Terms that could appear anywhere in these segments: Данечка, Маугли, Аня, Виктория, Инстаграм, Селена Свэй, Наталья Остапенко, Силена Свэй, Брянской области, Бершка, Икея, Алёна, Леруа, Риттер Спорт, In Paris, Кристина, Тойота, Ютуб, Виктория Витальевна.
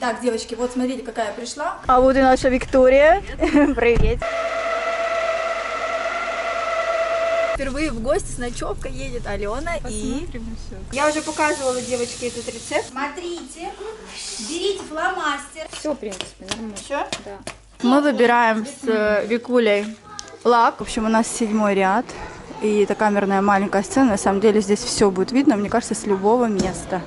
Так, девочки, вот смотрите, какая пришла. А вот и наша Виктория. Привет. Привет. Впервые в гости с ночевкой едет Алена. Посмотрим и... Все. Я уже показывала, девочки, этот рецепт. Смотрите, берите фломастер. Все, в принципе, нормально. Все? Да. Мы выбираем с Викулей лак. В общем, у нас 7-й ряд. И это камерная маленькая сцена. На самом деле здесь все будет видно, мне кажется, с любого места.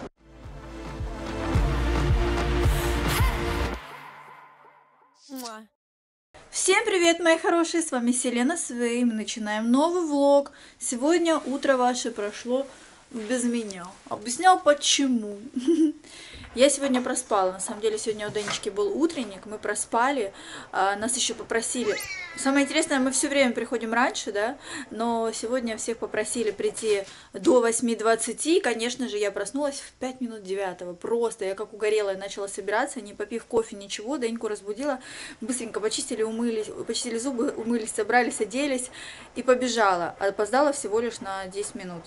Всем привет, мои хорошие, с вами Силена Свэй, мы начинаем новый влог. Сегодня утро ваше прошло без меня. Объяснял почему. Я сегодня проспала, на самом деле сегодня у Данечки был утренник, мы проспали, нас еще попросили. Самое интересное, мы все время приходим раньше, да, но сегодня всех попросили прийти до 8:20, конечно же, я проснулась в 8:55, просто я как угорелая начала собираться, не попив кофе, ничего, Даньку разбудила, быстренько почистили, умылись, почистили зубы, умылись, собрались, оделись и побежала, опоздала всего лишь на 10 минут.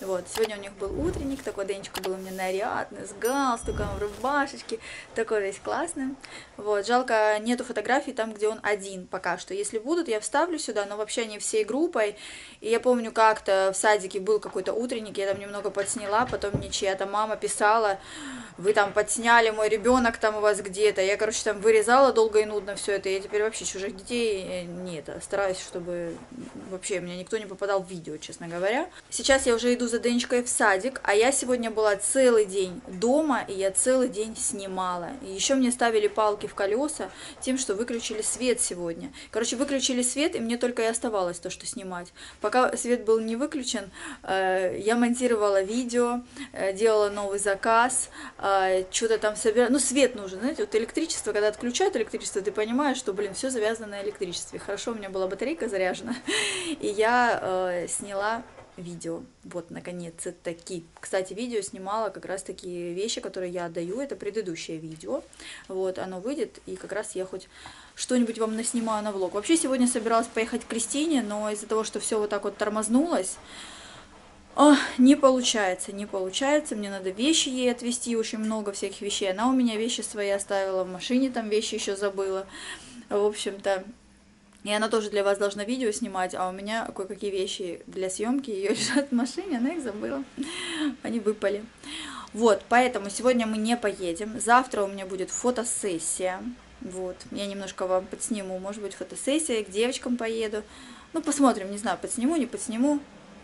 Вот, сегодня у них был утренник, такой Данечка был у меня нарядный, с галстуком, в рубашечке, такой весь классный. Вот, жалко, нету фотографий там, где он один пока что. Если будут, я вставлю сюда, но вообще они всей группой. И я помню, как-то в садике был какой-то утренник, я там немного подсняла, потом мне чья-то мама писала, вы там подсняли, мой ребенок там у вас где-то. Я, короче, там вырезала долго и нудно все это, я теперь вообще чужих детей нет, стараюсь, чтобы вообще меня никто не попадал в видео, честно говоря. Сейчас я уже иду за Денечкой в садик, а я сегодня была целый день дома, и я целый день снимала. И еще мне ставили палки в колеса тем, что выключили свет сегодня. Короче, выключили свет, и мне только и оставалось то, что снимать. Пока свет был не выключен, я монтировала видео, делала новый заказ, что-то там собирала. Ну, свет нужен, знаете, вот электричество, когда отключают электричество, ты понимаешь, что, блин, все завязано на электричестве. Хорошо, у меня была батарейка заряжена, и я сняла видео. Вот, наконец-таки. Кстати, видео снимала как раз такие вещи, которые я отдаю. Это предыдущее видео. Вот, оно выйдет, и как раз я хоть что-нибудь вам наснимаю на влог. Вообще, сегодня собиралась поехать к Кристине, но из-за того, что все вот так вот тормознулось, не получается, не получается. Мне надо вещи ей отвезти, очень много всяких вещей. Она у меня вещи свои оставила в машине, там вещи еще забыла. В общем-то... И она тоже для вас должна видео снимать, а у меня кое-какие вещи для съемки ее лежат в машине, она их забыла, они выпали. Вот, поэтому сегодня мы не поедем, завтра у меня будет фотосессия, вот, я немножко вам подсниму, может быть, фотосессия, к девочкам поеду, ну, посмотрим, не знаю, подсниму, не подсниму,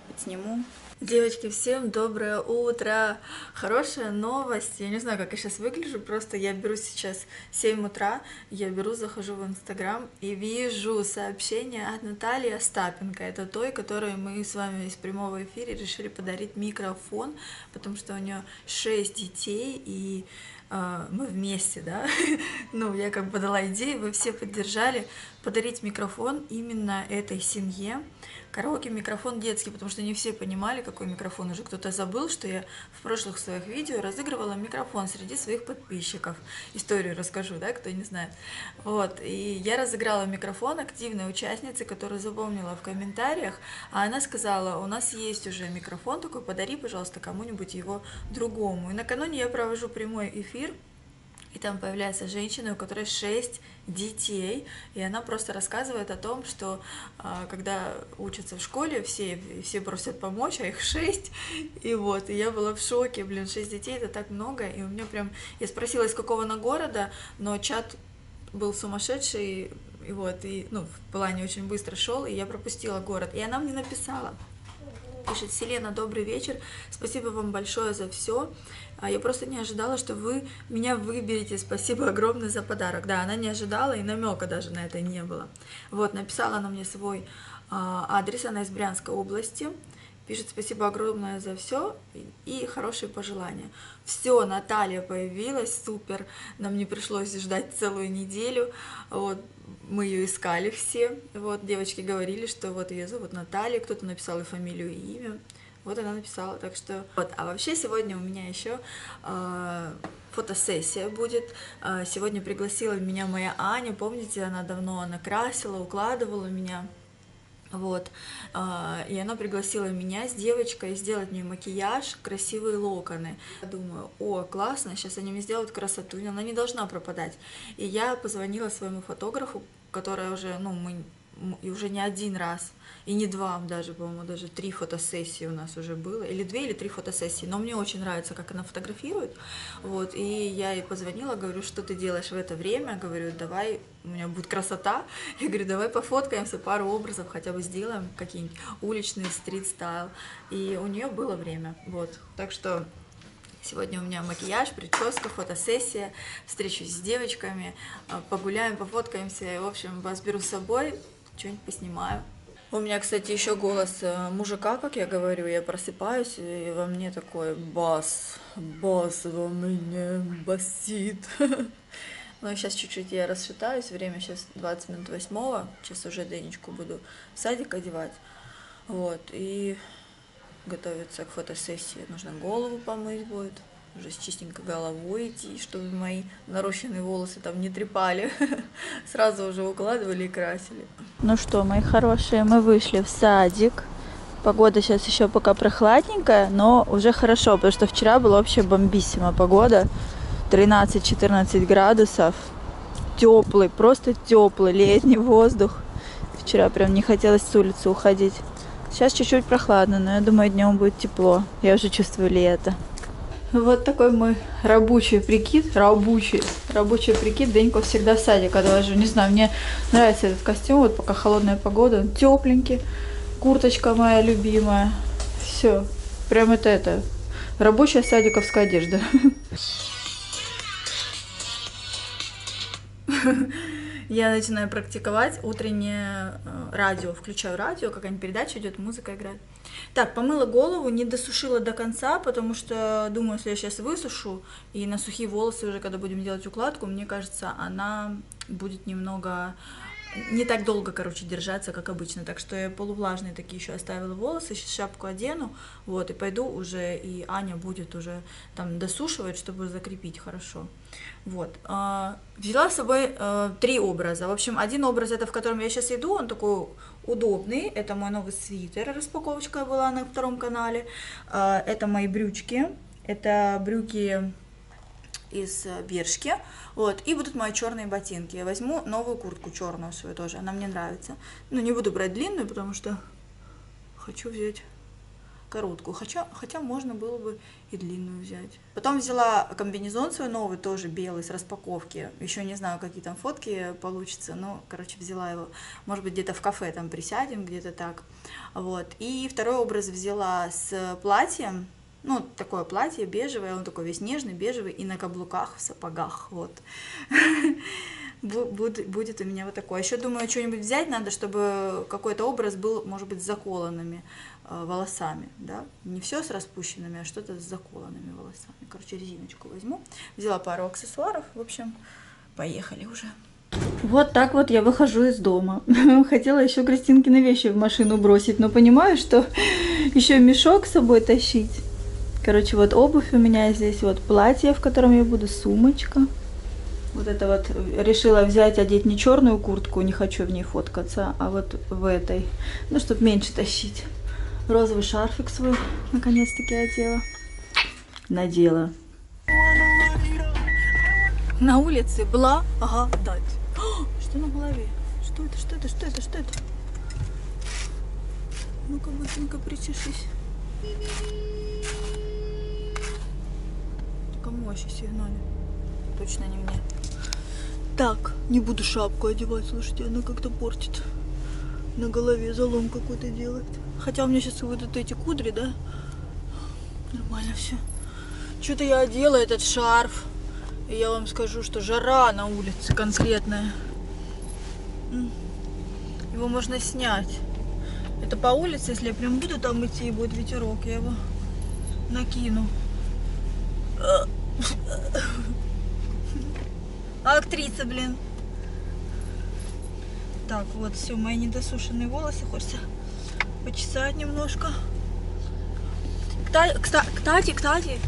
подсниму. Девочки, всем доброе утро! Хорошая новость, я не знаю, как я сейчас выгляжу, просто я беру сейчас 7 утра, я беру, захожу в Инстаграм и вижу сообщение от Натальи Остапенко, это той, которой мы с вами из прямого эфира решили подарить микрофон, потому что у нее 6 детей, и мы вместе, да, ну, я как бы подала идею, вы все поддержали, подарить микрофон именно этой семье, караоке микрофон детский, потому что не все понимали, какой микрофон, уже кто-то забыл, что я в прошлых своих видео разыгрывала микрофон среди своих подписчиков, историю расскажу, да, кто не знает, вот, и я разыграла микрофон активной участнице, которую запомнила в комментариях, а она сказала, у нас есть уже микрофон такой, подари, пожалуйста, кому-нибудь его другому, и накануне я провожу прямой эфир, и там появляется женщина, у которой 6 детей, и она просто рассказывает о том, что когда учатся в школе, все просят помочь, а их 6, и вот, и я была в шоке, блин, 6 детей, это так много, и у меня прям, я спросила, из какого она города, но чат был сумасшедший, и вот, и, ну, в плане очень быстро шел, и я пропустила город, и она мне написала. Пишет Селена, добрый вечер, спасибо вам большое за все, я просто не ожидала, что вы меня выберете, спасибо огромное за подарок. Да, она не ожидала и намека даже на это не было. Вот, написала она мне свой адрес, она из Брянской области, пишет спасибо огромное за все и хорошие пожелания. Все, Наталья появилась, супер, нам не пришлось ждать целую неделю, вот. Мы ее искали все, вот, девочки говорили, что вот ее зовут Наталья, кто-то написал и фамилию, и имя, вот она написала, так что... Вот, а вообще сегодня у меня еще фотосессия будет, сегодня пригласила меня моя Аня, помните, она давно накрасила, укладывала меня, Вот. И она пригласила меня с девочкой сделать мне макияж, красивые локоны. Я думаю, о, классно, сейчас они мне сделают красоту, она не должна пропадать. И я позвонила своему фотографу, который уже, уже не один раз, и не два даже, по-моему, даже 3 фотосессии у нас уже было, или 2 или 3 фотосессии, но мне очень нравится, как она фотографирует, вот, и я ей позвонила, говорю, что ты делаешь в это время, говорю, давай, у меня будет красота, я говорю, давай пофоткаемся, пару образов хотя бы сделаем, какие-нибудь уличные, стрит-стайл, и у нее было время, вот, так что... Сегодня у меня макияж, прическа, фотосессия, встречусь с девочками, погуляем, пофоткаемся, и, в общем, вас беру с собой, что-нибудь поснимаю. У меня, кстати, еще голос мужика, как я говорю, я просыпаюсь, и во мне такой бас во мне басит. Ну, сейчас чуть-чуть я расшатаюсь, время сейчас 20 минут 8-го, сейчас уже Данечку буду в садик одевать, вот, и... Готовиться к фотосессии, нужно голову помыть будет, уже с чистенькой головой идти, чтобы мои нарощенные волосы там не трепали, сразу уже укладывали и красили. Ну что, мои хорошие, мы вышли в садик, погода сейчас еще пока прохладненькая, но уже хорошо, потому что вчера была вообще бомбиссима погода, 13-14 градусов, теплый, просто теплый летний воздух, вчера прям не хотелось с улицы уходить. Сейчас чуть-чуть прохладно, но я думаю, днем будет тепло. Я уже чувствую лето. Вот такой мой рабочий прикид. Рабочий прикид. Деньку всегда в садик отвожу. Не знаю, мне нравится этот костюм. Вот пока холодная погода, он тепленький. Курточка моя любимая. Все. Прям это. Рабочая садиковская одежда. Я начинаю практиковать утреннее радио. Включаю радио, какая-нибудь передача идет, музыка играет. Так, помыла голову, не досушила до конца, потому что, думаю, если я сейчас высушу, и на сухие волосы уже, когда будем делать укладку, мне кажется, она будет немного... Не так долго, короче, держаться, как обычно. Так что я полувлажные такие еще оставила волосы. Сейчас шапку одену, вот, и пойду уже, и Аня будет уже там досушивать, чтобы закрепить хорошо. Вот. Взяла с собой 3 образа. В общем, один образ, это в котором я сейчас иду, он такой удобный. Это мой новый свитер, распаковочка была на 2-м канале. Это мои брючки. Это брюки... из Бершки, вот, и будут мои черные ботинки. Я возьму новую куртку черную свою тоже, она мне нравится. Но не буду брать длинную, потому что хочу взять короткую, хотя можно было бы и длинную взять. Потом взяла комбинезон свой новый, тоже белый, с распаковки. Еще не знаю, какие там фотки получатся, но, короче, взяла его. Может быть, где-то в кафе там присядем, где-то так. Вот, и второй образ взяла с платьем. Ну, такое платье бежевое, он такой весь нежный, бежевый, и на каблуках, в сапогах, вот. Будет у меня вот такое. Еще, думаю, что-нибудь взять надо, чтобы какой-то образ был, может быть, с заколанными волосами, да. Не все с распущенными, а что-то с заколанными волосами. Короче, резиночку возьму. Взяла пару аксессуаров, в общем, поехали уже. Вот так вот я выхожу из дома. Хотела еще Кристинкины вещи в машину бросить, но понимаю, что еще мешок с собой тащить. Короче, вот обувь у меня здесь, вот платье, в котором я буду, сумочка. Вот это вот решила взять, одеть не черную куртку, не хочу в ней фоткаться, а вот в этой. Ну, чтобы меньше тащить. Розовый шарфик свой наконец-таки одела. Надела. На улице благодать. Что на голове? Что это, что это, что это, что это? Ну-ка, быстренько причешись. Мощи сигнали. Точно не мне. Так, не буду шапку одевать, слушайте, она как-то портит. На голове залом какой-то делает. Хотя у меня сейчас выйдут эти кудри, да? Нормально все. Что-то я одела этот шарф. И я вам скажу, что жара на улице конкретная. Его можно снять. Это по улице, если я прям буду там идти и будет ветерок, я его накину. Актриса, блин. Так, вот все, мои недосушенные волосы. Хочется почесать немножко. Кстати,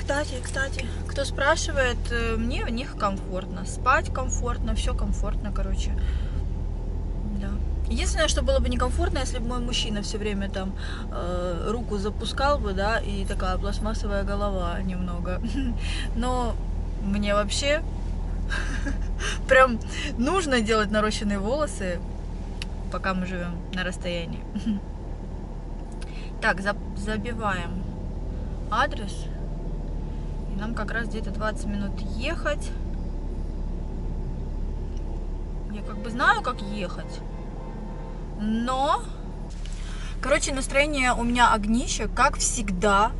кто спрашивает, мне в них комфортно. Спать комфортно, все комфортно, короче. Да, Единственное, что было бы некомфортно, если бы мой мужчина все время там руку запускал бы, да, и такая пластмассовая голова немного. Но мне вообще прям нужно делать нарощенные волосы, пока мы живем на расстоянии. Так, забиваем адрес. И нам как раз где-то 20 минут ехать. Я как бы знаю, как ехать. Но, короче, настроение у меня огнище, как всегда.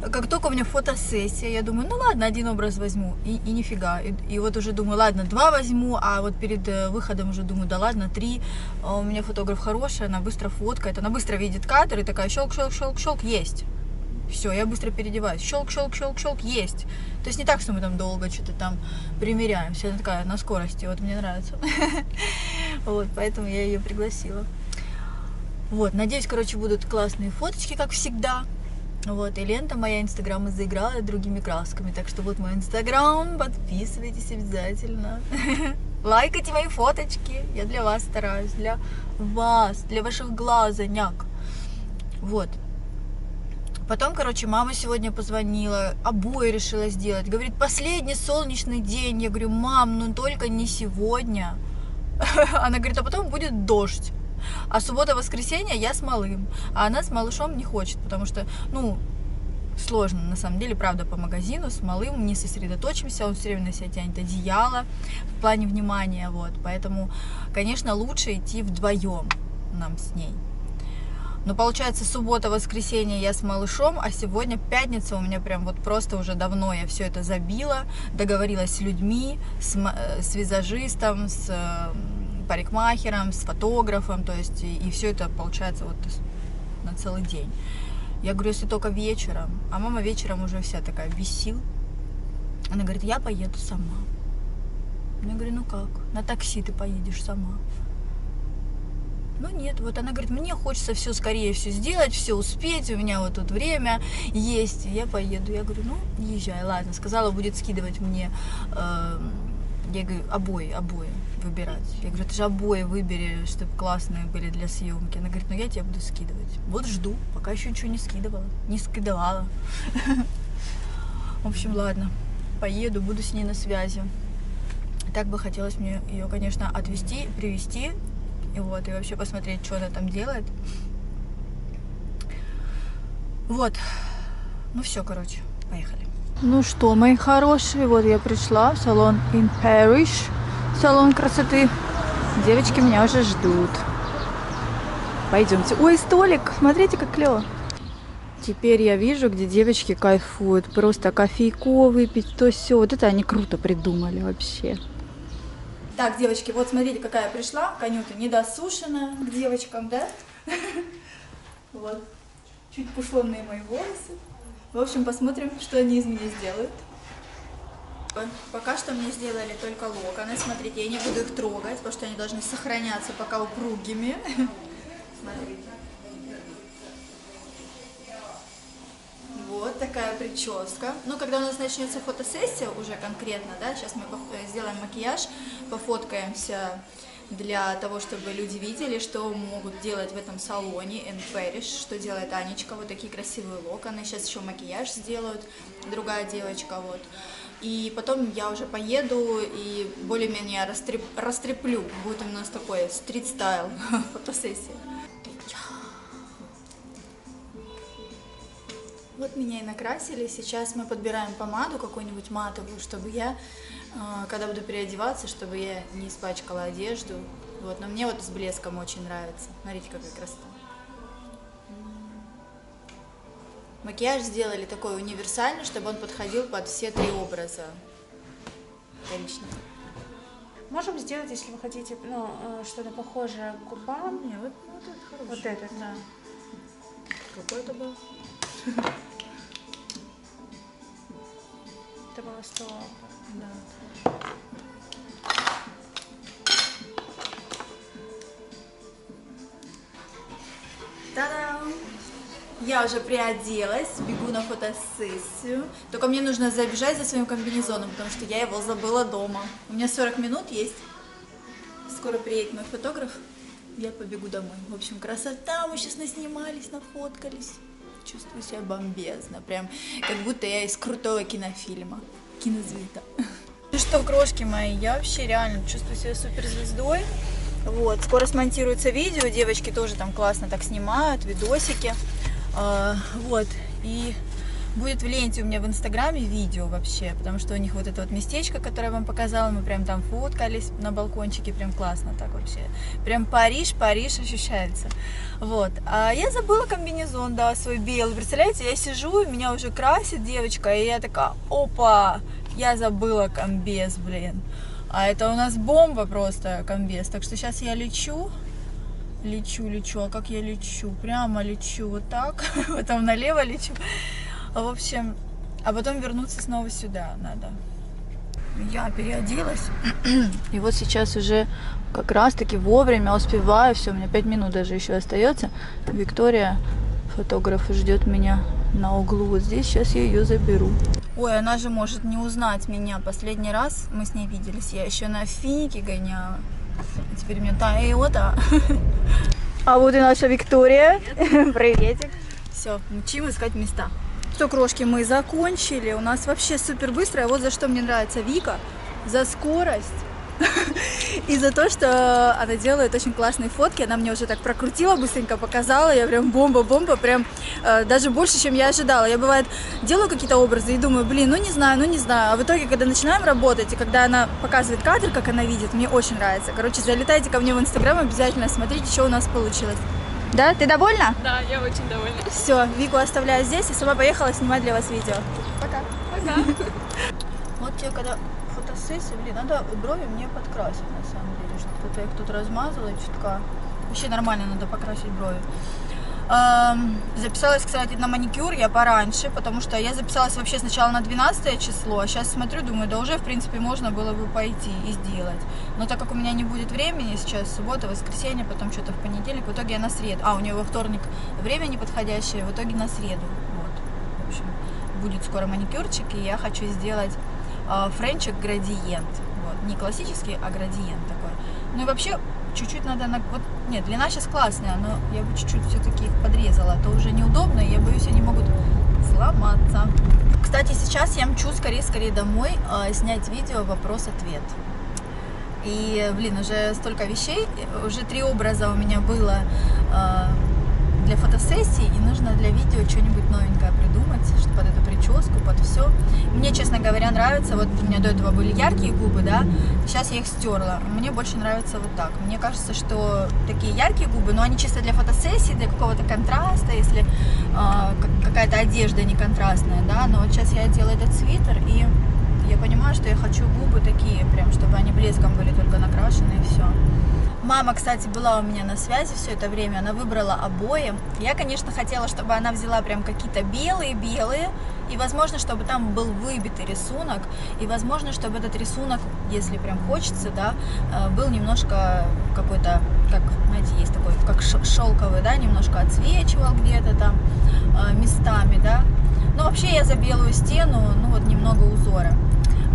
Как только у меня фотосессия, я думаю, ну ладно, один образ возьму. И нифига. И вот уже думаю, ладно, два возьму. А вот перед выходом уже думаю, да ладно, три. У меня фотограф хороший, она быстро фоткает. Она быстро видит кадр и такая, щелк-щелк-щелк-щелк, есть. Все, я быстро переодеваюсь. Щелк-щелк-щелк-щелк, есть. То есть не так, что мы там долго что-то там примеряемся. Она такая, на скорости. Вот мне нравится. Вот, поэтому я ее пригласила. Вот, надеюсь, короче, будут классные фоточки, как всегда. Вот, и лента моя Инстаграма заиграла другими красками. Так что вот мой Инстаграм, подписывайтесь обязательно. Лайкайте мои фоточки. Я для вас стараюсь, для вас, для ваших глазоняк. Вот. Потом, короче, мама сегодня позвонила, обои решила сделать. Говорит, последний солнечный день. Я говорю, мам, ну только не сегодня. Она говорит, а потом будет дождь. А суббота-воскресенье я с малым, а она с малышом не хочет, потому что, ну, сложно, на самом деле, правда, по магазину, с малым не сосредоточимся, он все время на себя тянет одеяло в плане внимания, вот, поэтому, конечно, лучше идти вдвоем нам с ней. Но получается, суббота-воскресенье я с малышом, а сегодня пятница у меня прям вот просто уже давно я все это забила, договорилась с людьми, с визажистом, с парикмахером, с фотографом, то есть и все это получается вот на целый день. Я говорю, если только вечером, а мама вечером уже вся такая без сил. Она говорит, я поеду сама. Я говорю, ну как, на такси ты поедешь сама? Ну нет, вот она говорит, мне хочется все скорее все сделать, все успеть, у меня вот тут время есть, я поеду. Я говорю, ну езжай, ладно, сказала, будет скидывать мне... Я говорю, обои выбирать. Я говорю, ты же обои выбери, чтобы классные были для съемки. Она говорит, ну я тебя буду скидывать. Вот жду, пока еще ничего не скидывала. Не скидывала. В общем, ладно, поеду, буду с ней на связи. Так бы хотелось мне ее, конечно, отвезти, привезти. И вот, и вообще посмотреть, что она там делает. Вот. Ну все, короче, поехали. Ну что, мои хорошие, вот я пришла в салон In Paris, салон красоты. Девочки меня уже ждут. Пойдемте. Ой, столик, смотрите, как клево. Теперь я вижу, где девочки кайфуют. Просто кофейку выпить, то все. Вот это они круто придумали вообще. Так, девочки, вот смотрите, какая я пришла. Конюта недосушена к девочкам, да? Вот, чуть пушленные мои волосы. В общем, посмотрим, что они из меня сделают. Пока что мне сделали только локоны. Смотрите, я не буду их трогать, потому что они должны сохраняться пока упругими. Смотрите. Вот такая прическа. Ну, когда у нас начнется фотосессия уже конкретно, да, сейчас мы сделаем макияж, пофоткаемся для того, чтобы люди видели, что могут делать в этом салоне In Paris, что делает Анечка, вот такие красивые локоны, сейчас еще макияж сделают, другая девочка, вот. И потом я уже поеду и более-менее растреплю, будет у нас такой стрит-стайл фотосессия. Вот меня и накрасили, сейчас мы подбираем помаду какую-нибудь матовую, чтобы я, когда буду переодеваться, чтобы я не испачкала одежду. Вот, но мне вот с блеском очень нравится. Смотрите, какая красота. Макияж сделали такой универсальный, чтобы он подходил под все три образа. Отлично. Можем сделать, если вы хотите, ну, что-то похожее к губам. Нет, вот этот хороший. Вот этот, да. Какой это был? Это было 100. Да. Та-дам! Я уже приоделась, бегу на фотосессию. Только мне нужно забежать за своим комбинезоном, потому что я его забыла дома. У меня 40 минут есть. Скоро приедет мой фотограф. я побегу домой. В общем, красота, мы сейчас наснимались, нафоткались. Чувствую себя бомбезно, прям как будто я из крутого кинофильма, кинозвезда. Ну что, крошки мои, я вообще реально чувствую себя суперзвездой. Вот, скоро смонтируется видео, девочки тоже там классно так снимают, видосики. Вот, и будет в ленте у меня в Инстаграме видео вообще, потому что у них вот это вот местечко, которое я вам показала, мы прям там фоткались на балкончике, прям классно так вообще. Прям Париж, Париж ощущается. Вот, а я забыла комбинезон, да, свой белый, представляете, я сижу, меня уже красит девочка, и я такая, опа, я забыла комбез, блин. А это у нас бомба просто, комбез, так что сейчас я лечу. Лечу, а как я лечу? Прямо лечу, вот так, потом налево лечу. В общем, а потом вернуться снова сюда надо. Я переоделась, и вот сейчас уже как раз-таки вовремя успеваю. Все, у меня 5 минут даже еще остается. Виктория, фотограф, ждет меня на углу вот здесь. Сейчас я ее заберу. Ой, она же может не узнать меня. Последний раз мы с ней виделись. Я еще на финике гоняла. Теперь у меня Тойота. А вот и наша Виктория. Привет. Приветик. Все, мчим искать места. Что, крошки, мы закончили. У нас вообще супер быстро. Вот за что мне нравится Вика. За скорость. И за то, что она делает очень классные фотки. Она мне уже так прокрутила, быстренько показала. Я прям бомба-бомба. Прям даже больше, чем я ожидала. Я, бывает, делаю какие-то образы и думаю, блин, ну не знаю. А в итоге, когда начинаем работать, и когда она показывает кадр, как она видит, мне очень нравится. Короче, залетайте ко мне в Инстаграм, обязательно смотрите, что у нас получилось. Да? Ты довольна? Да, я очень довольна. Все, Вику оставляю здесь. Я сама поехала снимать для вас видео. Пока. Пока. Вот тебе когда... фотосессия, блин, надо брови мне подкрасить, на самом деле, что-то я их тут размазала чутка. Вообще нормально надо покрасить брови. Записалась, кстати, на маникюр я пораньше, потому что я записалась вообще сначала на 12 число, а сейчас смотрю, думаю, да уже, в принципе, можно было бы пойти и сделать. Но так как у меня не будет времени сейчас, суббота, воскресенье, потом что-то в понедельник, в итоге я на среду. А, у нее во вторник время неподходящее, в итоге на среду. Вот, в общем, будет скоро маникюрчик, и я хочу сделать... френчик градиент, вот. Не классический, а градиент такой. Ну и вообще чуть-чуть надо, вот, нет, длина сейчас классная, но я бы чуть-чуть все-таки их подрезала, то уже неудобно, и я боюсь, они могут сломаться. Кстати, сейчас я мчу скорее домой снять видео вопрос-ответ. И, блин, уже столько вещей, уже 3 образа у меня было для фотосессии, и нужно для видео что-нибудь новенькое придумать, чтобы под эту прическу, под все. Мне, честно говоря, нравится, вот у меня до этого были яркие губы, да, сейчас я их стерла, мне больше нравится вот так. Мне кажется, что такие яркие губы, но они чисто для фотосессии, для какого-то контраста, если какая-то одежда не контрастная, да, но вот сейчас я делаю этот свитер, и я понимаю, что я хочу губы такие прям, чтобы они блеском были только накрашены, и все. Мама, кстати, была у меня на связи все это время, она выбрала обои. Я, конечно, хотела, чтобы она взяла прям какие-то белые, и, возможно, чтобы там был выбитый рисунок, и, возможно, чтобы этот рисунок, если прям хочется, да, был немножко какой-то, как, знаете, есть такой, как шелковый, да, немножко отсвечивал где-то там местами, да. Но вообще я за белую стену, ну, вот немного узора.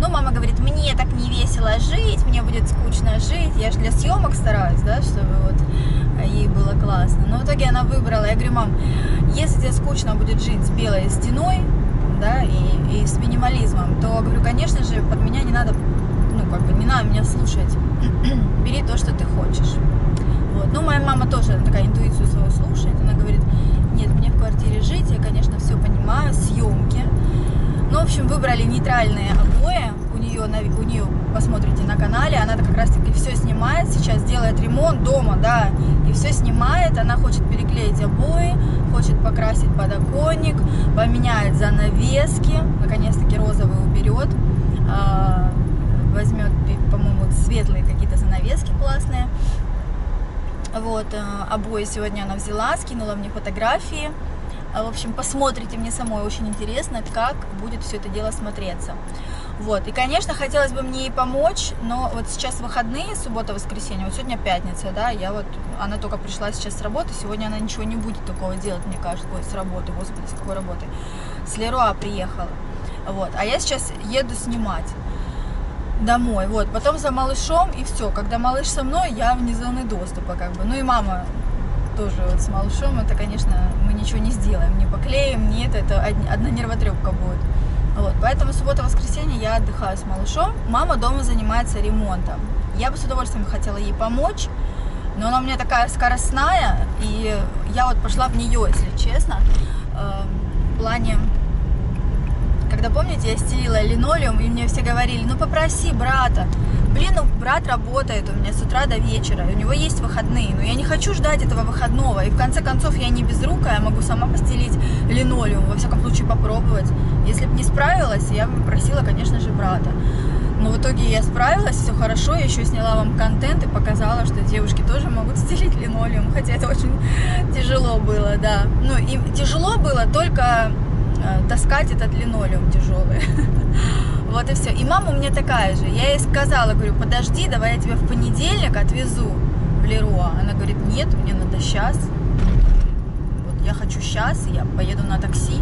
Но мама говорит, мне так не весело жить, мне будет скучно жить. Я же для съемок стараюсь, да, чтобы вот ей было классно. Но в итоге она выбрала. Я говорю, мам, если тебе скучно будет жить с белой стеной, да, и с минимализмом, то, говорю, конечно же, под меня не надо, ну, как бы, не надо меня слушать. Бери то, что ты хочешь. Вот. Ну, моя мама тоже такая интуицию свою слушает. Она говорит, нет, мне в квартире жить, я, конечно, все понимаю, съемки. Ну, в общем, выбрали нейтральные обои, у нее посмотрите на канале, она как раз-таки все снимает, сейчас делает ремонт дома, да, и все снимает, она хочет переклеить обои, хочет покрасить подоконник, поменяет занавески, наконец-таки розовый уберет, возьмет, по-моему, светлые какие-то занавески классные. Вот, обои сегодня она взяла, скинула мне фотографии. В общем, посмотрите, мне самой очень интересно, как будет все это дело смотреться. Вот, и, конечно, хотелось бы мне ей помочь, но вот сейчас выходные, суббота, воскресенье, вот сегодня пятница, да, я вот, она только пришла сейчас с работы, сегодня она ничего не будет такого делать, мне кажется, ой, с работы, господи, с какой работы, с Леруа приехала, вот, а я сейчас еду снимать. домой, вот, потом за малышом, и все, когда малыш со мной, я вне зоны доступа, как бы, ну и мама тоже вот с малышом, это, конечно, мы ничего не сделаем, не поклеим, не это одна нервотрепка будет, вот, поэтому суббота-воскресенье я отдыхаю с малышом, мама дома занимается ремонтом, я бы с удовольствием хотела ей помочь, но она у меня такая скоростная, и я вот пошла в нее, если честно, в плане... Когда, помните, я стелила линолеум, и мне все говорили, ну попроси брата. Блин, ну брат работает у меня с утра до вечера, и у него есть выходные, но я не хочу ждать этого выходного, и в конце концов я не безрукая, я могу сама постелить линолеум, во всяком случае попробовать. Если бы не справилась, я бы попросила, конечно же, брата. Но в итоге я справилась, все хорошо, я еще сняла вам контент и показала, что девушки тоже могут стелить линолеум, хотя это очень тяжело было, да. Ну и тяжело было только... таскать этот линолеум тяжелый. Вот и все. И мама у меня такая же. Я ей сказала, говорю, подожди, давай я тебя в понедельник отвезу в Леруа. Она говорит, нет, мне надо сейчас. Вот я хочу сейчас, я поеду на такси.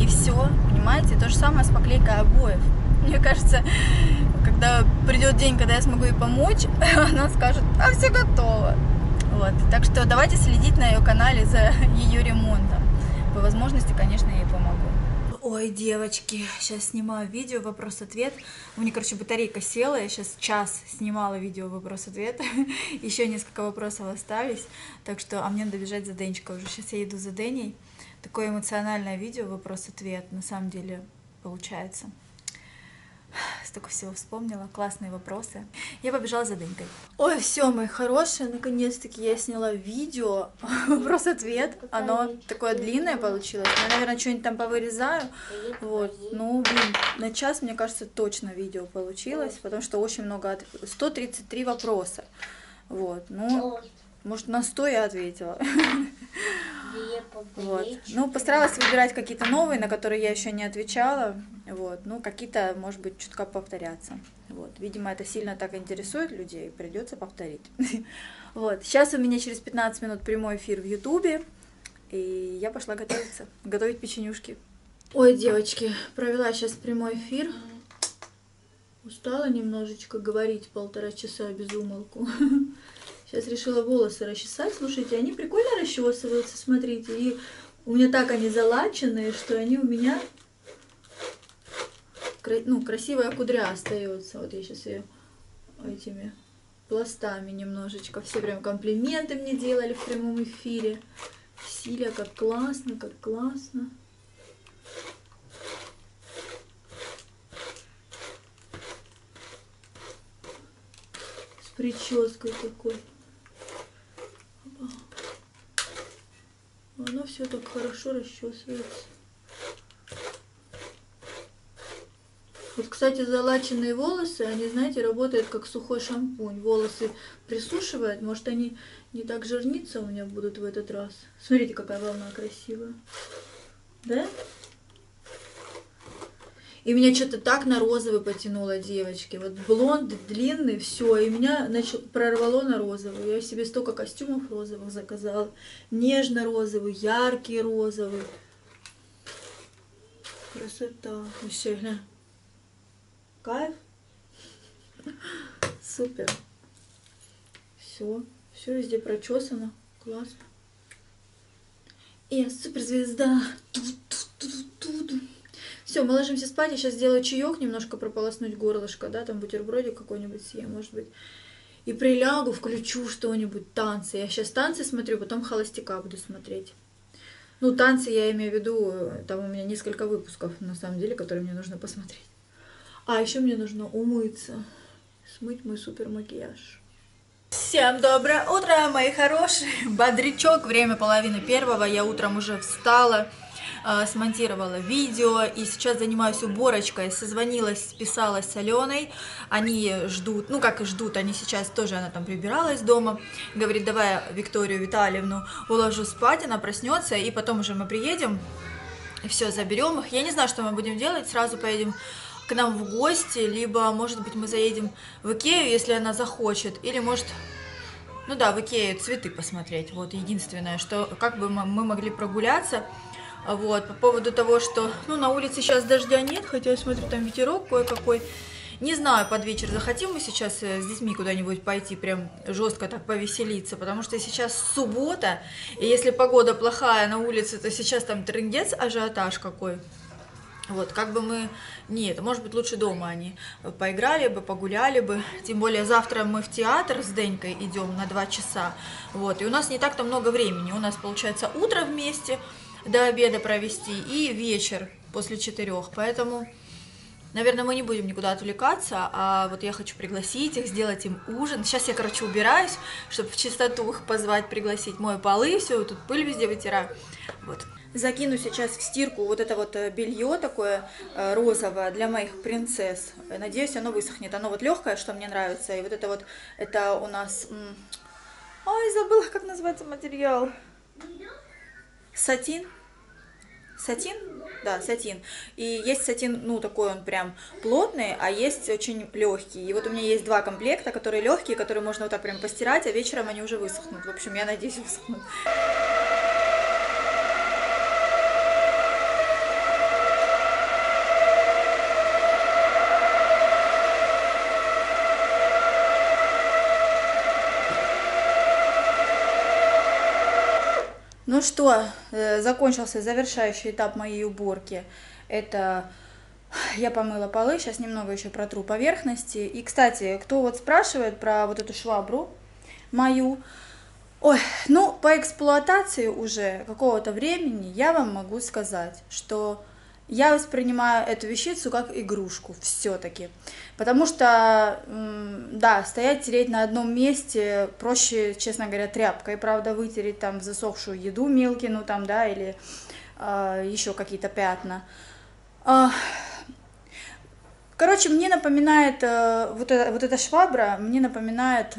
И все, понимаете? То же самое с поклейкой обоев. Мне кажется, когда придет день, когда я смогу ей помочь, она скажет, а все готово. Вот. Так что давайте следить на ее канале за ее ремонтом. По возможности, конечно, я ей помогу. Ой, девочки, сейчас снимаю видео вопрос-ответ. У меня, короче, батарейка села, я сейчас час снимала видео вопрос-ответ. Еще несколько вопросов остались, так что, а мне надо бежать за Денечкой уже. Сейчас я еду за Деней. Такое эмоциональное видео вопрос-ответ, на самом деле, получается. Столько всего вспомнила, классные вопросы. Я побежала за Денькой. Ой, все, мои хорошие, наконец-таки я сняла видео. Вопрос-ответ. Оно такое длинное получилось. Я, наверное, что-нибудь там повырезаю. Вот. Ну, блин, на час, мне кажется, точно видео получилось, потому что очень много... 133 вопроса. Вот. Ну, может, на 100 я ответила. Вот. Ну, постаралась выбирать какие-то новые, на которые я еще не отвечала. Вот. Ну, какие-то, может быть, чутка повторятся. Вот. Видимо, это сильно так интересует людей, придется повторить. Вот. Сейчас у меня через 15 минут прямой эфир в Ютубе, и я пошла готовиться, готовить печенюшки. Ой, девочки, провела сейчас прямой эфир. Устала немножечко говорить полтора часа без умолку. Сейчас решила волосы расчесать. Слушайте, они прикольно расчесываются, смотрите. И у меня так они залаченные, что они у меня... Ну, красивая кудря остается. Вот я сейчас ее этими пластами немножечко. Все прям комплименты мне делали в прямом эфире. Силя, как классно, как классно. С прической такой. Оно все так хорошо расчесывается. Вот, кстати, залаченные волосы, они, знаете, работают как сухой шампунь. Волосы присушивают. Может, они не так жирниться у меня будут в этот раз. Смотрите, какая волна красивая. Да? И меня что-то так на розовый потянуло, девочки. Вот блонд длинный, все. И меня прорвало на розовый. Я себе столько костюмов розовых заказала. Нежно-розовый, яркий розовый. Красота. Вообще, гля. Кайф. Супер. Все. Все везде прочесано. Классно. Я суперзвезда. Все, мы ложимся спать. Я сейчас сделаю чаек, немножко прополоснуть горлышко, да, там бутербродик какой-нибудь съем, может быть. И прилягу, включу что-нибудь, танцы. Я сейчас танцы смотрю, потом холостяка буду смотреть. Ну, танцы я имею в виду, там у меня несколько выпусков, на самом деле, которые мне нужно посмотреть. А еще мне нужно умыться, смыть мой супер макияж. Всем доброе утро, мои хорошие. Бодрячок, время 12:30, я утром уже встала. Смонтировала видео и сейчас занимаюсь уборочкой. Созвонилась, списалась с Аленой. Они ждут, ну как и ждут, они сейчас тоже, она там прибиралась дома. Говорит, давай Викторию Витальевну уложу спать, она проснется, и потом уже мы приедем и все, заберем их. Я не знаю, что мы будем делать, сразу поедем к нам в гости, либо, может быть, мы заедем в Икею, если она захочет, или, может... Ну да, в Икею цветы посмотреть, вот единственное, что как бы мы могли прогуляться. Вот, по поводу того, что, ну, на улице сейчас дождя нет, хотя я смотрю, там ветерок кое-какой, Не знаю, под вечер захотим мы сейчас с детьми куда-нибудь пойти, прям жестко так повеселиться, потому что сейчас суббота, и если погода плохая на улице, то сейчас там трындец, ажиотаж какой. Вот, как бы мы... Нет, может быть, лучше дома они поиграли бы, погуляли бы. Тем более, завтра мы в театр с Денькой идем на 2 часа. Вот, и у нас не так-то много времени. У нас, получается, утро вместе до обеда провести и вечер после 4. Поэтому, наверное, мы не будем никуда отвлекаться. А вот я хочу пригласить их, сделать им ужин. Сейчас я, короче, убираюсь, чтобы в чистоту их позвать, пригласить. Мою полы, все, тут пыль везде вытираю. Вот. Закину сейчас в стирку вот это вот белье такое розовое для моих принцесс. Надеюсь, оно высохнет. Оно вот легкое, что мне нравится. И вот, это у нас... Ой, забыла, как называется материал. Сатин? Сатин? Да, сатин. И есть сатин, ну, такой он прям плотный, а есть очень легкий. И вот у меня есть два комплекта, которые легкие, которые можно вот так прям постирать, а вечером они уже высохнут. В общем, я надеюсь, высохнут. Ну что, закончился завершающий этап моей уборки. Это я помыла полы, сейчас немного еще протру поверхности. И, кстати, кто вот спрашивает про вот эту швабру мою, ой, ну, по эксплуатации уже какого-то времени я вам могу сказать, что я воспринимаю эту вещицу как игрушку все-таки. Потому что, да, стоять, тереть на одном месте проще, честно говоря, тряпкой, правда, вытереть там засохшую еду мелкину там, да, или еще какие-то пятна. Короче, мне напоминает, вот эта швабра, мне напоминает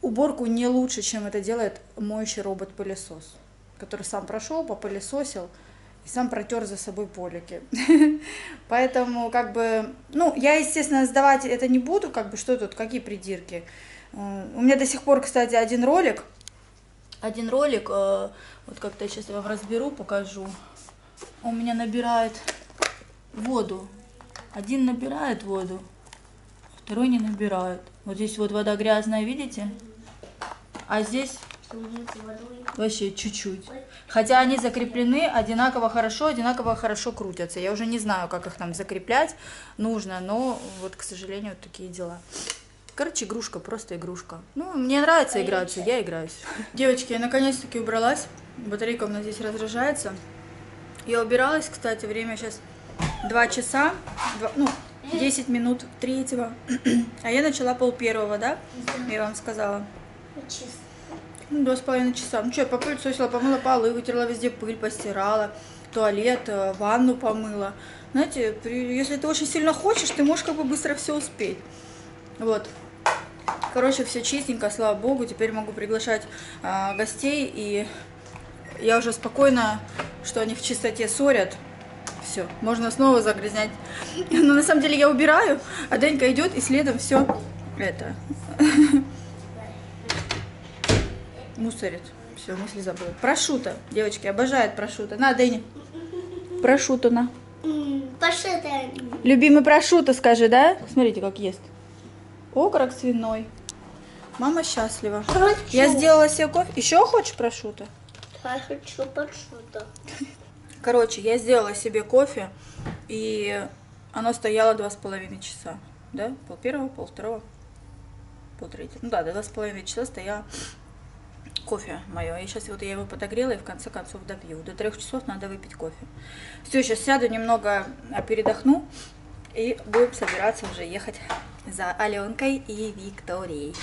уборку не лучше, чем это делает моющий робот-пылесос, который сам прошел, попылесосил. И сам протер за собой полики. Поэтому, как бы, ну, я, естественно, сдавать это не буду, как бы, что тут, какие придирки. У меня до сих пор, кстати, один ролик, вот как-то я сейчас вам разберу, покажу. Он меня набирает воду. Один набирает воду, второй не набирает. Вот здесь вот вода грязная, видите? А здесь... Вообще чуть-чуть. Хотя они закреплены одинаково хорошо крутятся. Я уже не знаю, как их там закреплять нужно, но вот, к сожалению, вот такие дела. Короче, игрушка, просто игрушка. Ну, мне нравится играться, я играюсь. Девочки, я наконец-таки убралась. Батарейка у меня здесь разряжается. Я убиралась, кстати, время сейчас 2 часа, 2, ну, 10 минут 3-го. А я начала 1:30, да? Я вам сказала. 2,5 часа. Ну что, я попылесосила, помыла полы, вытерла везде пыль, постирала, туалет, ванну помыла. Знаете, если ты очень сильно хочешь, ты можешь как бы быстро все успеть. Вот. Короче, все чистенько, слава богу. Теперь могу приглашать гостей, и я уже спокойна, что они в чистоте ссорят. Все, можно снова загрязнять. Но на самом деле я убираю, а Денька идет, и следом все это... Мусорит. Все, мысли забыла. Прошутто. Девочки, обожают прошутто. На, Дэнни. Прошутто, на. Прошутто. Любимый прошутто, скажи, да? Смотрите, как ест. Окорок свиной. Мама счастлива. Хочу. Я сделала себе кофе. Еще хочешь прошутто? Я хочу прошутто. Короче, я сделала себе кофе, и оно стояло 2,5 часа. Да? 1:30, 1:30. Ну да, до 2,5 часа стояло. Кофе мое. И сейчас вот я его подогрела и в конце концов допью. До 3 часов надо выпить кофе. Все, сейчас сяду, немного передохну и будем собираться уже ехать за Аленкой и Викторией.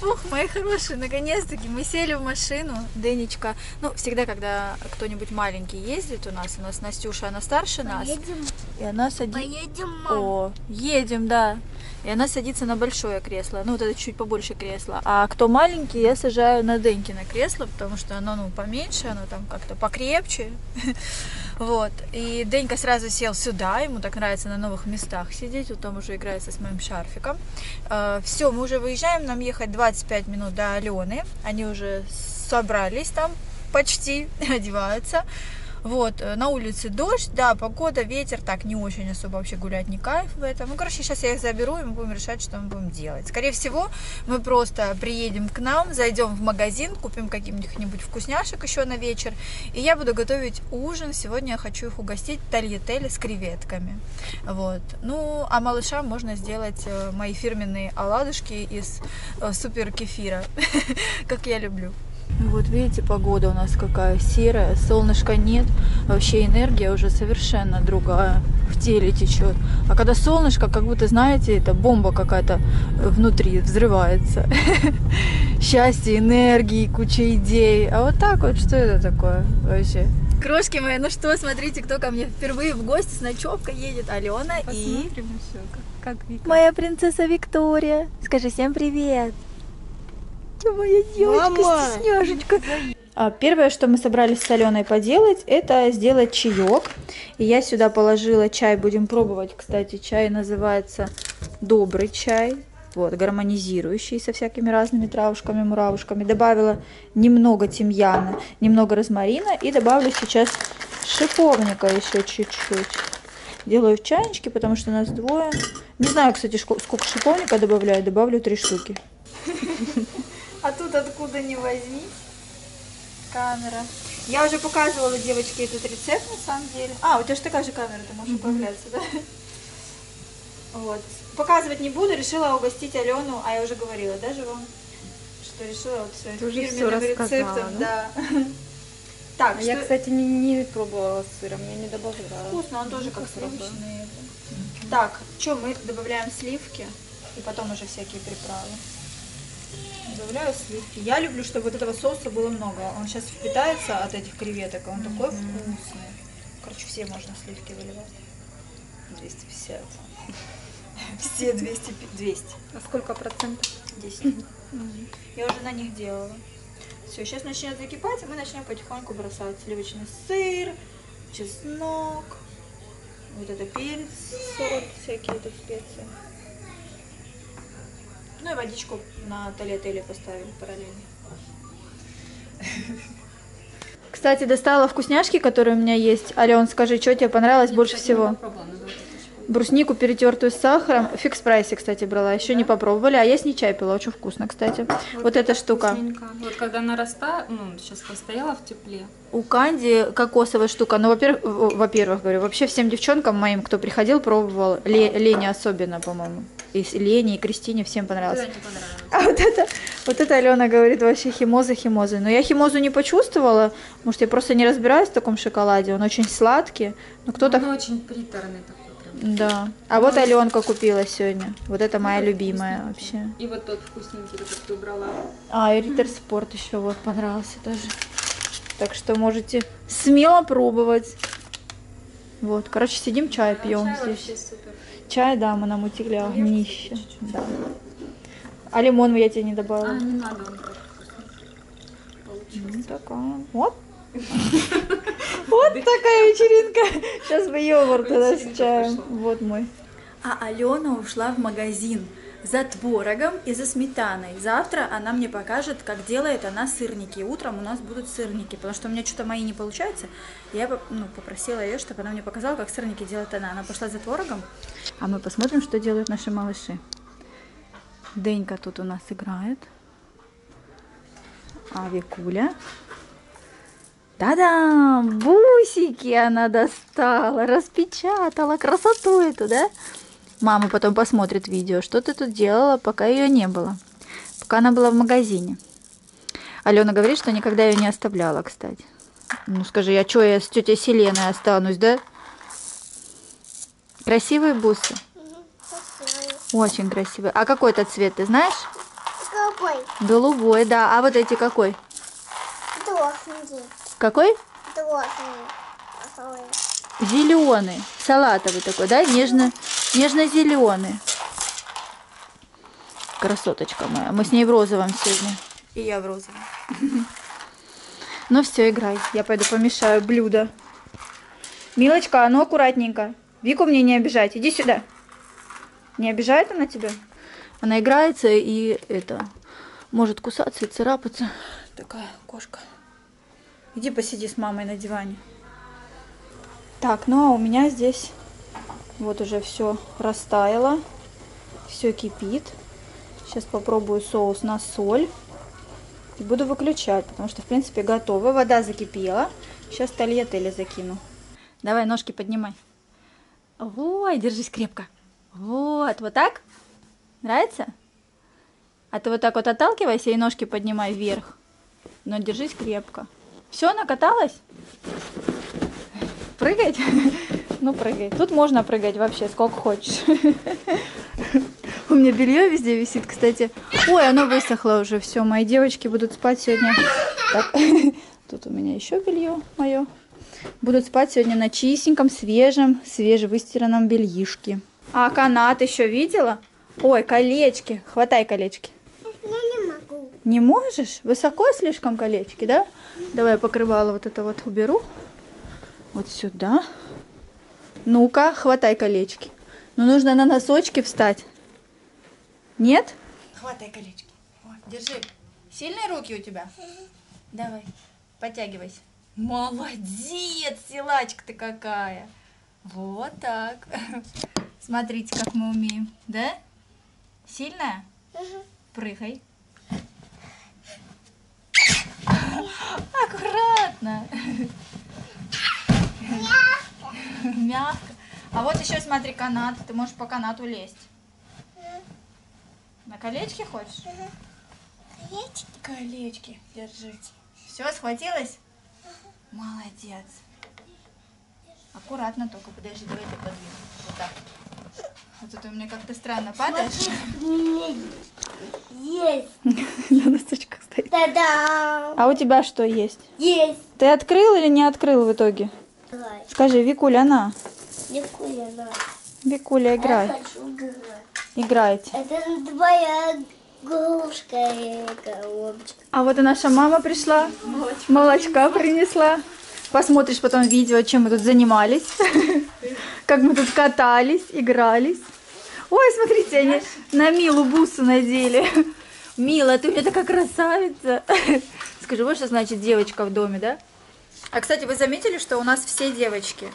Фух, мои хорошие, наконец-таки мы сели в машину. Денечка, ну, всегда, когда кто-нибудь маленький ездит у нас Настюша, она старше нас. Поедем. И она садится... Поедем, мам. О, едем, да. И она садится на большое кресло, ну, вот это чуть побольше кресла. А кто маленький, я сажаю на Денькино кресло, потому что оно, ну, поменьше, оно там как-то покрепче. Вот. И Денька сразу сел сюда, ему так нравится на новых местах сидеть, вот там уже играется с моим шарфиком. Все, мы уже выезжаем, нам ехать 25 минут до Алены, они уже собрались там почти, одеваются. Вот, на улице дождь, да, погода, ветер, так, не очень особо вообще гулять, не кайф в этом. Ну, короче, сейчас я их заберу, и мы будем решать, что мы будем делать. Скорее всего, мы просто приедем к нам, зайдем в магазин, купим каких-нибудь вкусняшек еще на вечер, и я буду готовить ужин. Сегодня я хочу их угостить тольятель с креветками. Вот. Ну, а малышам можно сделать мои фирменные оладушки из супер кефира, как я люблю. Вот видите, погода у нас какая серая, солнышка нет, вообще энергия уже совершенно другая, в теле течет. А когда солнышко, как будто, знаете, это бомба какая-то внутри взрывается. Счастье, энергии, куча идей. А вот так вот, что это такое вообще? Крошки мои, ну что, смотрите, кто ко мне впервые в гости с ночевкой едет. Алена. Посмотрим и... все, как Вика. Моя принцесса Виктория. Скажи всем привет. Моя девочка. Первое, что мы собрались с Аленой поделать, это сделать чаек. И я сюда положила чай, будем пробовать, кстати, чай называется «Добрый чай». Вот, гармонизирующий со всякими разными травушками, муравушками. Добавила немного тимьяна, немного розмарина и добавлю сейчас шиповника еще чуть-чуть. Делаю в чайничке, потому что нас двое. Не знаю, кстати, сколько шиповника добавляю, добавлю 3 штуки. А тут откуда ни возьмись, камера. Я уже показывала, девочки, этот рецепт на самом деле. А, у тебя же такая же камера, ты можешь управляться, да? Вот. Показывать не буду, решила угостить Алену, а я уже говорила, да, Живом? Что решила вот своим фирменным рецептом, да. Так, я, кстати, не пробовала с сыром, я не добавляла. Вкусно, он тоже как сливочный. Так, что мы добавляем сливки и потом уже всякие приправы. Добавляю сливки. Я люблю, чтобы вот этого соуса было много. Он сейчас впитается от этих креветок, он такой вкусный. Короче, все можно сливки выливать. 250. Все 200. А сколько процентов? 10. Я уже на них делала. Все, сейчас начнет закипать, и мы начнем потихоньку бросать сливочный сыр, чеснок, вот это перец, соль, всякие это специи. Ну и водичку на тольятели поставили параллельно. Кстати, достала вкусняшки, которые у меня есть. Ален, скажи, что тебе понравилось больше всего? Бруснику, перетертую с сахаром. В фикс прайсе, кстати, брала. Еще не попробовали, а я с ней чай пила. Очень вкусно, кстати. Вот эта штука. Вот когда она растала, ну, сейчас постояла в тепле. У Канди кокосовая штука. Ну, во-первых, говорю, вообще всем девчонкам моим, кто приходил, пробовал. Лене особенно, по-моему. И Лене, и Кристине всем понравилось. А вот это Алена говорит, вообще химоза. Но я химозу не почувствовала. Может, я просто не разбираюсь в таком шоколаде. Он очень сладкий. Но кто-то... Он очень приторный такой. Да. А вот Аленка купила сегодня. Вот это моя любимая вообще. И вот тот вкусненький, который ты брала. А, и Риттер Спорт еще вот понравился тоже. Так что можете смело пробовать. Вот, короче, сидим, чай пьем здесь. Чай, да, мы намутили огнище. Да. А лимон я тебе не добавила. А, не надо, он так вкусный. Такая. Вот. Вот такая вечеринка. Сейчас мы йогурт с чаем. Вот мой. А Алена ушла в магазин за творогом и за сметаной. Завтра она мне покажет, как делает она сырники. Утром у нас будут сырники, потому что у меня что-то мои не получается. Я попросила ее, чтобы она мне показала, как сырники делает она. Она пошла за творогом. А мы посмотрим, что делают наши малыши. Денька тут у нас играет. А Викуля... Та-дам! Бусики она достала, распечатала. Красоту эту, да? Мама потом посмотрит видео, что ты тут делала, пока ее не было. Пока она была в магазине. Алена говорит, что никогда ее не оставляла, кстати. Ну скажи, а что я с тетей Селеной останусь, да? Красивые бусы? Очень красивые. А какой это цвет, ты знаешь? Голубой. Голубой, да. А вот эти какой? Дохненький. Какой? Зеленый. Зеленый. Салатовый такой, да? Нежно-зеленый. Красоточка моя. Мы с ней в розовом сегодня. И я в розовом. Ну все, играй. Я пойду помешаю блюдо. Милочка, а ну аккуратненько. Вику мне не обижать. Иди сюда. Не обижает она тебя? Она играется и это может кусаться и царапаться. Такая кошка. Иди посиди с мамой на диване. Так, ну а у меня здесь вот уже все растаяло, все кипит. Сейчас попробую соус на соль и буду выключать, потому что, в принципе, готово. Вода закипела. Сейчас тальятели закину. Давай, ножки поднимай. Ой, держись крепко. Вот, вот так? Нравится? А ты вот так вот отталкивайся и ножки поднимай вверх. Но держись крепко. Все, накаталась? Прыгать? Ну, прыгай. Тут можно прыгать вообще сколько хочешь. У меня белье везде висит, кстати. Ой, оно высохло уже. Все, мои девочки будут спать сегодня. Так. Тут у меня еще белье мое. Будут спать сегодня на чистеньком, свежем, свежевыстиранном бельишке. А канат еще видела? Ой, колечки. Хватай колечки. Я не могу. Не можешь? Высоко слишком колечки, да? Давай я покрывало вот это вот уберу. Вот сюда. Ну-ка, хватай колечки. Но нужно на носочки встать. Нет? Хватай колечки. Вот, держи. Сильные руки у тебя? Давай, подтягивайся. Молодец, силачка ты какая. Вот так. Смотрите, как мы умеем. Да? Сильная? Прыгай. Аккуратно. Мягко. А вот еще смотри канат. Ты можешь по канату лезть. На колечки хочешь? Колечки? Колечки, держи. Все, схватилась? Молодец. Аккуратно только, подожди, давай я подвину. Вот так. А тут у меня как-то странно падаешь. Есть. На носочках стоит. Та-дам! А у тебя что есть? Есть. Ты открыл или не открыл в итоге? Давай. Скажи, Викуля, на. Викуля, на. Викуля, играй. Я хочу играть. Играйте. Это твоя головушка и коробочка. А вот и наша мама пришла, молочка принесла. Посмотришь потом видео, чем мы тут занимались, как мы тут катались, игрались. Ой, смотрите, они на Милу бусы надели. Мила, ты у меня такая красавица. Скажи, вот что значит девочка в доме, да? А, кстати, вы заметили, что у нас все девочки?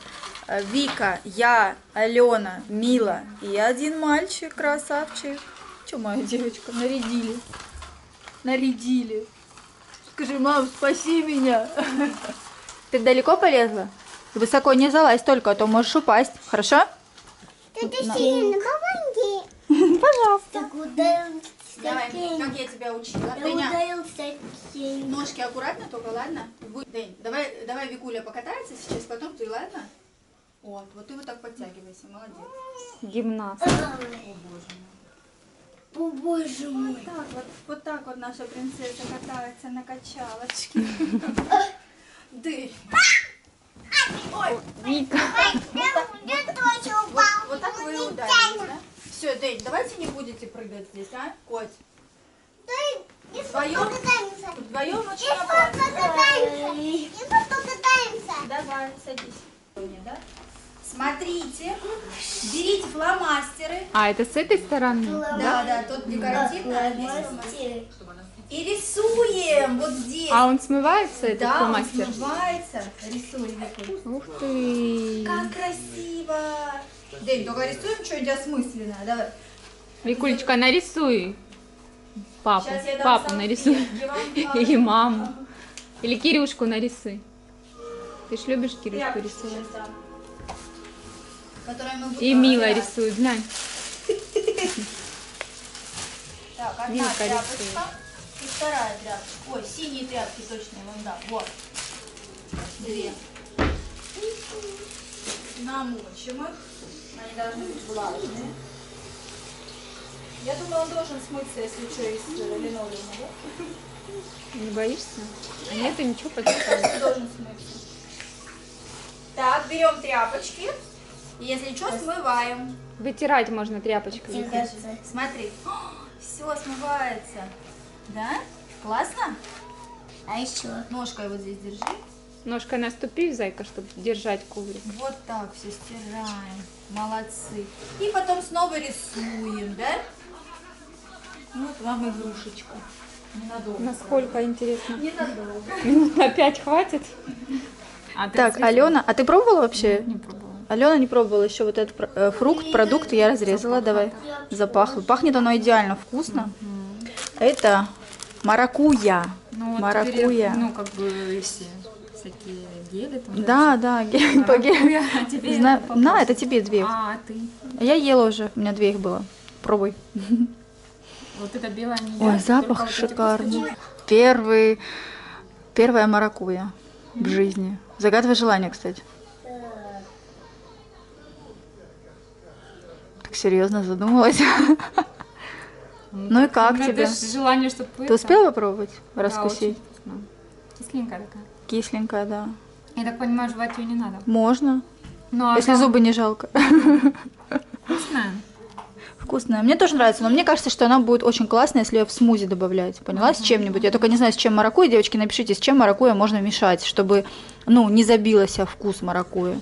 Вика, я, Алена, Мила и один мальчик, красавчик. Че, мою девочку нарядили? Нарядили. Скажи, мам, спаси меня. Ты далеко полезла? Высоко не залазь только, а то можешь упасть. Хорошо? Ты сильно, помоги. Пожалуйста. Давай, как я тебя учила. Ножки аккуратно только, ладно? Дэнь, давай Викуля покатается сейчас, потом ты, ладно? Вот, вот ты вот так подтягивайся, молодец. Гимнастка. О, боже мой. Вот так вот наша принцесса катается на качалочке. Дынь. Ой, Вика. Вот так вы и ударите, да? Все, Дэнь, давайте не будете прыгать здесь, а, Коть? Вдвоем очень опасно. Давай, садись. Да? Смотрите, берите фломастеры. А, это с этой стороны? Да, тут декоративно. И рисуем вот здесь. А он смывается, этот фломастер? Да, он смывается. Рисуем. Ух ты. Как красиво. Дэнь, только рисуем что-нибудь осмысленное. Давай. Викулечка, нарисуй папу. Папу нарисуй. Или маму. Или Кирюшку нарисуй. Ты ж любишь Кирюшку рисовать? И Мила рисует, глянь. Так, одна тряпочка и вторая тряпочка. Ой, синие тряпки точные, вон да, вот. Две. Намочим их. Они должны быть влажные. Я думаю, он должен смыться, если что, из линолеума. Не боишься? Нет, ты ничего подставишь. Должен смыться. Так, берем тряпочки. Если что, смываем. Вытирать можно тряпочкой. Смотри. Все смывается. Да? Классно? А еще. Ножкой вот здесь держи. Ножкой наступи, зайка, чтобы держать коврик. Вот так все стираем. Молодцы. И потом снова рисуем, да? Вот вам игрушечка. Ненадолго. Насколько интересно. Ненадолго. Минут на 5 хватит? Так, Алена, а ты пробовала вообще? Не пробовала. Алена не пробовала еще вот этот фрукт, продукт я разрезала, давай. Запахло. Пахнет оно идеально вкусно. Это маракуйя. Ну, маракуйя. Теперь, ну, как бы все всякие гели там. Да, да, гели по гелю. На, это тебе две. А, ты? Я ела уже, у меня две их было. Пробуй. Вот это белое не ела. Ой, запах шикарный. Первая маракуйя в жизни. Загадывай желание, кстати. Серьезно задумалась. Ну и как тебе? Желание, чтобы ты успела попробовать, раскусить? Кисленькая такая. Кисленькая, да. Я так понимаю, жевать ее не надо. Можно. Если зубы не жалко. Вкусная. Вкусная. Мне тоже нравится, но мне кажется, что она будет очень классная, если ее в смузи добавлять. Поняла? С чем-нибудь. Я только не знаю, с чем маракуйя. Девочки, напишите, с чем маракуйя можно мешать, чтобы, ну, не забился вкус маракуйи.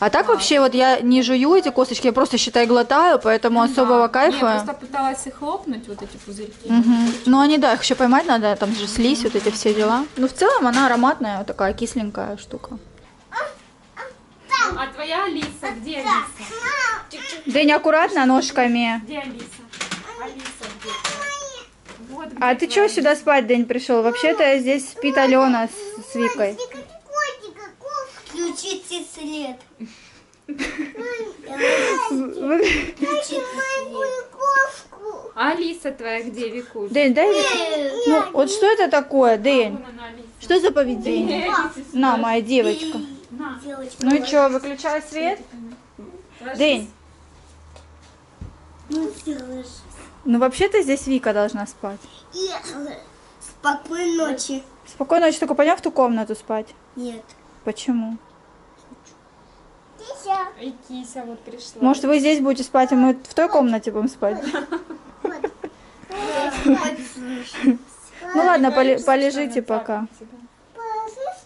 А так вообще вот я не жую эти косточки, я просто, считай, глотаю, поэтому особого кайфа... Я просто пыталась их лопнуть, вот эти пузырьки. Ну они, да, их еще поймать надо, там же слизь, вот эти все дела. Ну в целом она ароматная, вот такая кисленькая штука. А твоя Алиса? Где Алиса? Да неаккуратно ножками. Где Алиса? Алиса где? Вот, где а ты чего сюда спать, Дэнь, пришел? Вообще-то здесь спит Алена с Викой. Включите свет. Алиса твоя где, Викуш? Дэнь, дай. Ну, вот что это такое, Дэнь? Что за поведение? На, моя девочка. Ну и что, выключай свет? Дэнь. Ну, вообще-то здесь Вика должна спать. Спокойной ночи. Спокойной ночи, только пойдем в ту комнату спать? Нет. Почему? Кися. И кися вот пришла. Может, вы здесь будете спать, а мы в той комнате будем спать? Ну ладно, полежите пока.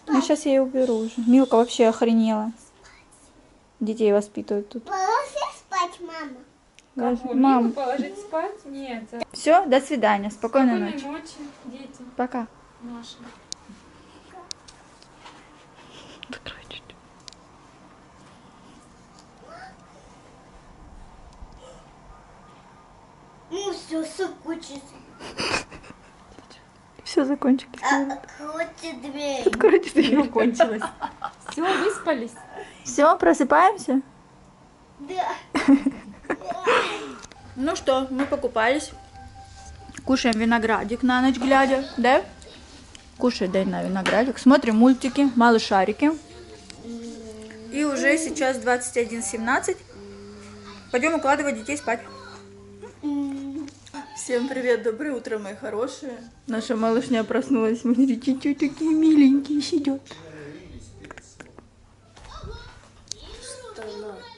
Ну сейчас я ее уберу уже. Милка вообще охренела. Детей воспитывают тут. Положи спать, мама. Маму положить спать? Нет. Все, до свидания. Спокойной ночи. Дети. Пока. Маша. Ну все, суп кончится. Все закончилось. Откройте дверь. Откройте дверь. Кончилось. Все, выспались. Все, просыпаемся? Да. Ну что, мы покупались. Кушаем виноградик на ночь глядя, да? Кушай, дай на виноградик. Смотрим мультики, малышарики. И уже сейчас 21:17. Пойдем укладывать детей спать. Всем привет, доброе утро, мои хорошие. Наша малышня проснулась, смотрите, что такие миленькие сидят.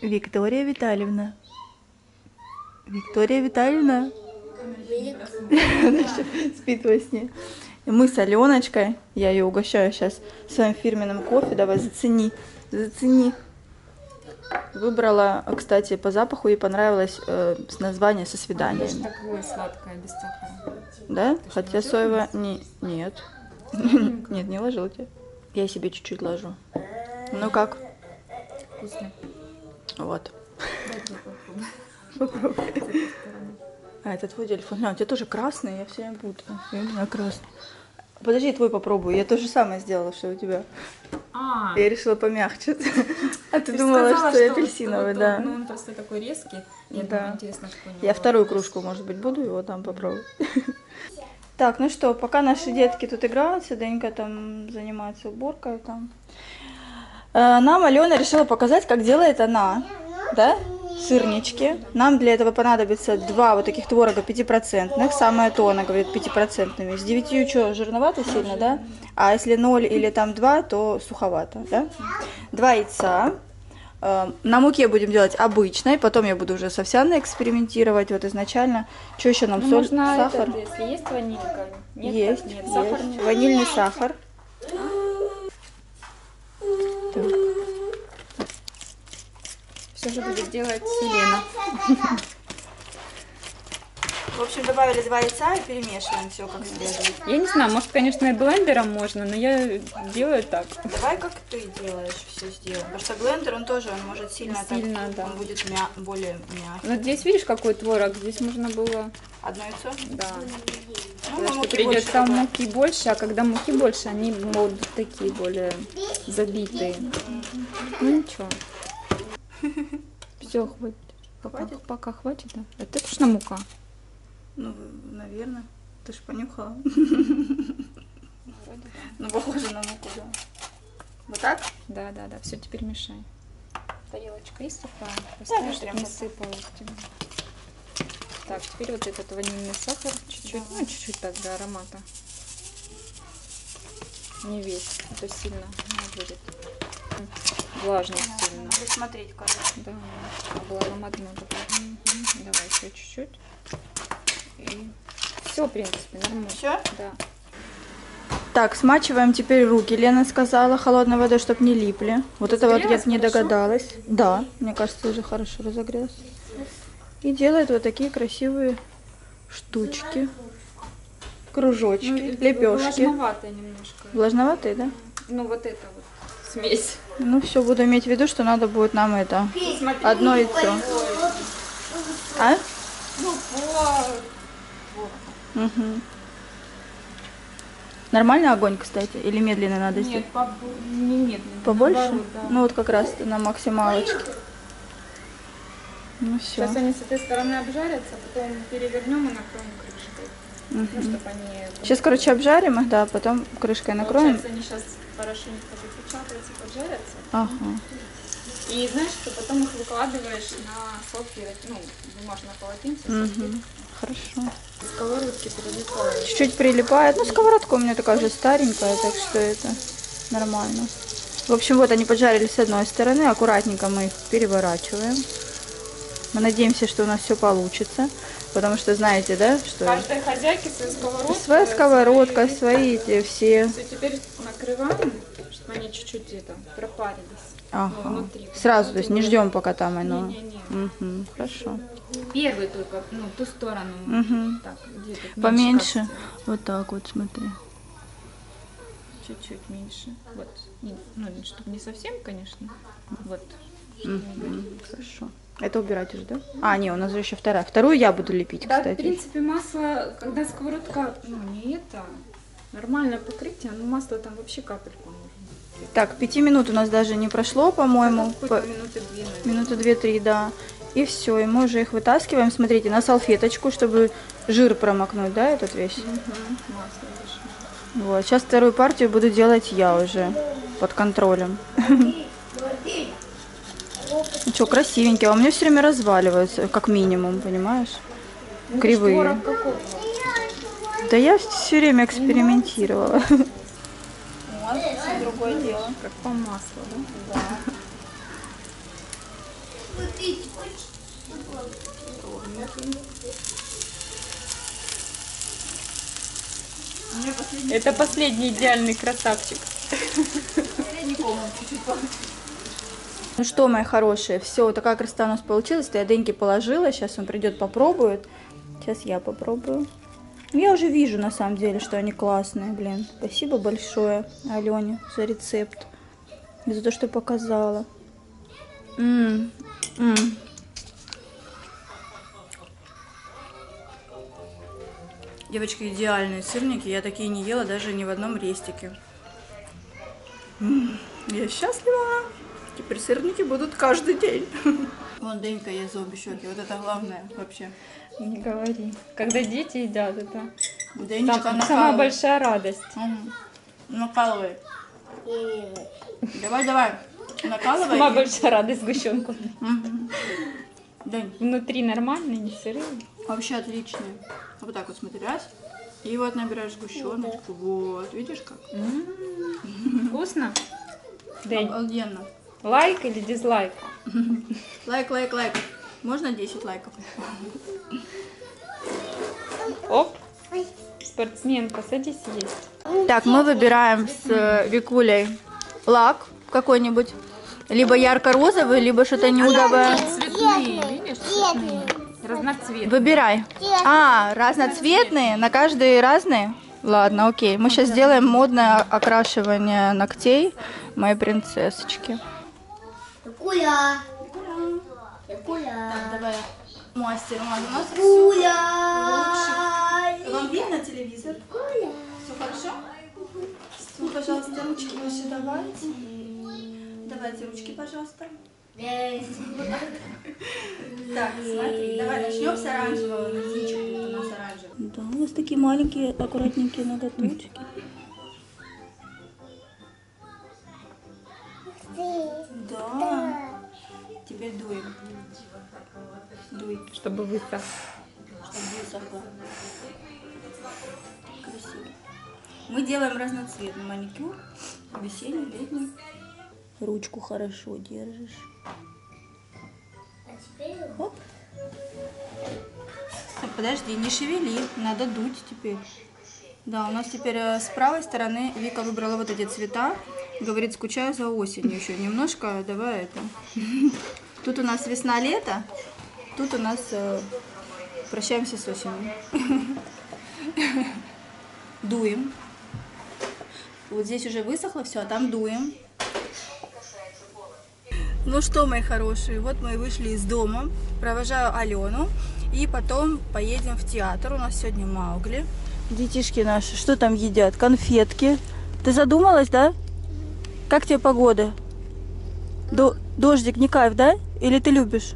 Виктория Витальевна. Виктория Витальевна. Она спит во сне. Мы с Аленочкой, я ее угощаю сейчас своим фирменным кофе, давай зацени, зацени. Выбрала, кстати, по запаху и понравилось название со свиданиями. Это же такое сладкое, без сахара. Да? Ты хотя соевое... Не... Нет. Нет, не ложил тебе. Я себе чуть-чуть ложу. Ну как? Вкусно. Вот. Попробуй. А, это твой телефон. А, у тебя тоже красный, я все время путаю. У меня красный. Подожди, твой попробую. Я то же самое сделала, что у тебя. Я решила помягче. А ты думала, сказала, что я апельсиновый, да. Ну, он просто такой резкий. Я думаю, интересно, что у него. Я вторую кружку, может быть, буду его там попробовать. Так, ну что, пока наши детки тут играются, Данька там занимается уборкой. Там. Нам Алена решила показать, как делает она, да, сырнички. Нам для этого понадобится 2 вот таких творога 5%. Самое то, она говорит, 5%. С 9 что, жирновато сильно, да? А если 0 или там 2, то суховато, да? 2 яйца. На муке будем делать обычной, потом я буду уже с овсяной экспериментировать, вот изначально. Что еще нам, ну, соль, сахар? Этот, если есть ванилька. Нет, есть, нет, сахар есть. Нет. Ванильный сахар. Все же будет делать Силена. В общем, добавили 2 яйца и перемешиваем все как следует. Я не знаю, может, конечно, и блендером можно, но я делаю так. Давай, как ты делаешь, все сделаем. Потому что блендер, он тоже, он может сильно так, да. Он будет более мягкий. Но здесь, видишь, какой творог, здесь можно было... Одно яйцо? Да. Ну, потому что придется муки больше, а когда муки больше, они будут такие более забитые. Ну, ничего. Все, хватит. Хватит? Пока хватит, да? Это точно мука? Ну, наверное. Ты ж понюхала. Ну, похоже на муку, да. Вот так? Да, да, да. Все, теперь мешай. Тарелочка и сухая. Поставишь, не сыпалась тебе. Так, теперь вот этот ванильный сахар. Чуть-чуть, ну, чуть-чуть так для аромата. Не весь, а то сильно не будет. Влажно сильно. Надо смотреть, короче. Да, было аромат много. Давай еще чуть-чуть. И все, в принципе, нормально. Все? Да. Так, смачиваем теперь руки. Лена сказала холодной водой, чтобы не липли. Вот это вот я не догадалась. Да, мне кажется, уже хорошо разогрелось. И делает вот такие красивые штучки. Кружочки, лепешки. Влажноватые немножко. Влажноватые, да? Ну, вот это вот. Смесь. Ну все, буду иметь в виду, что надо будет нам это одно яйцо. А? Ну, угу. Нормально огонь, кстати? Или медленно надо сделать? Нет, не медленно. Побольше? Наоборот, да. Ну вот как раз на максималочке. Ну все. Сейчас они с этой стороны обжарятся, потом перевернем и накроем крышкой. Угу. Ну, чтобы они... Сейчас, короче, обжарим их, да, потом крышкой накроем. Получается, они сейчас хорошенько запечатаются, поджарятся. Ага. И знаешь, что потом их выкладываешь на салфетку, ну, бумажную полотенце. Угу. Хорошо. Сковородки прилипают. Чуть-чуть прилипает. Ну, сковородка у меня такая же старенькая, так что это нормально. В общем, вот они поджарились с одной стороны. Аккуратненько мы их переворачиваем. Мы надеемся, что у нас все получится. Потому что знаете, да, что... Каждой хозяйке своя сковородка. Своя сковородка, свои эти все. Все, теперь накрываем, чтобы они чуть-чуть где-то пропарились. Ага. Ну, внутри. Сразу, то есть не ждем, пока там оно... Не-не-не. Угу, хорошо. Первый только, ну, ту сторону. Угу. Так, где-то поменьше. Меньше, вот так вот, смотри. Чуть-чуть меньше. Вот. Ну, чтобы не совсем, конечно. Вот. Угу. Хорошо. Это убирать уже, да? А, нет, у нас же еще вторая. Вторую я буду лепить, да, кстати. В принципе, масло, когда сковородка, ну, не это, нормальное покрытие, но масло там вообще капельку нужно. Так, 5 минут у нас даже не прошло, по-моему. Минуты 2-3, да. И все, и мы уже их вытаскиваем, смотрите, на салфеточку, чтобы жир промокнуть, да, этот весь? Угу, масло даже. Вот, сейчас вторую партию буду делать я уже, под контролем. Ну что, красивенькие, а у меня все время разваливаются, как минимум, понимаешь? Кривые. Да я все время экспериментировала. Вот, другое дело. Как по маслу, да? Да. Это последний идеальный красавчик. Ну что, мои хорошие, все, такая красота у нас получилась. Я Деньке положила, сейчас он придет, попробует. Сейчас я попробую. Я уже вижу, на самом деле, что они классные, блин. Спасибо большое Алене за рецепт. И за то, что показала. Девочки, идеальные сырники. Я такие не ела даже ни в одном рестике. Я счастлива. Теперь сырники будут каждый день. Вон, Денька ест за обе щеки. Вот это главное вообще. Не говори. Когда дети едят, это самая большая радость. Угу. Накалывай. Давай, давай. Накалывай. Самая большая радость сгущенку. Угу. Внутри нормальные, не сырые. Вообще отличные. Вот так вот смотри, раз. И вот набираешь сгущеночку. Вот, видишь как? Вкусно? День. Обалденно. Лайк или дизлайк? Лайк, лайк, лайк. Можно 10 лайков? Оп, спортсменка, садись есть. Так, мы выбираем с Викулей лак какой-нибудь. Либо ярко-розовый, либо что-то неудобное. Цветные, видишь? Цветные. Разноцветные. Выбирай. А, разноцветные? На каждый разные? Ладно, окей. Мы сейчас сделаем модное окрашивание ногтей моей принцессочки. Куля. Куля. Так, давай. Мастер, у нас Куля. Вам видно телевизор? Куля. Все хорошо? Стул, пожалуйста, ручки ваши давайте. Давайте ручки, пожалуйста. Так, смотри, давай начнем с оранжевого. Да, у вас такие маленькие, аккуратненькие ноготочки. Да. Теперь дуем. Дуй, чтобы высохло. Чтобы высохло. Красиво. Мы делаем разноцветный маникюр. Весенний, летний. Ручку хорошо держишь. А теперь... Оп. Так, подожди, не шевели. Надо дуть теперь. Да, у нас теперь с правой стороны Вика выбрала вот эти цвета. Говорит, скучаю за осенью еще немножко. Давай это. Тут у нас весна-лето. Тут у нас прощаемся с осенью. Дуем. Вот здесь уже высохло все, а там дуем. Ну что, мои хорошие, вот мы и вышли из дома. Провожаю Алену. И потом поедем в театр. У нас сегодня Маугли. Детишки наши, что там едят? Конфетки. Ты задумалась, да? Как тебе погода? Дождик не кайф, да? Или ты любишь?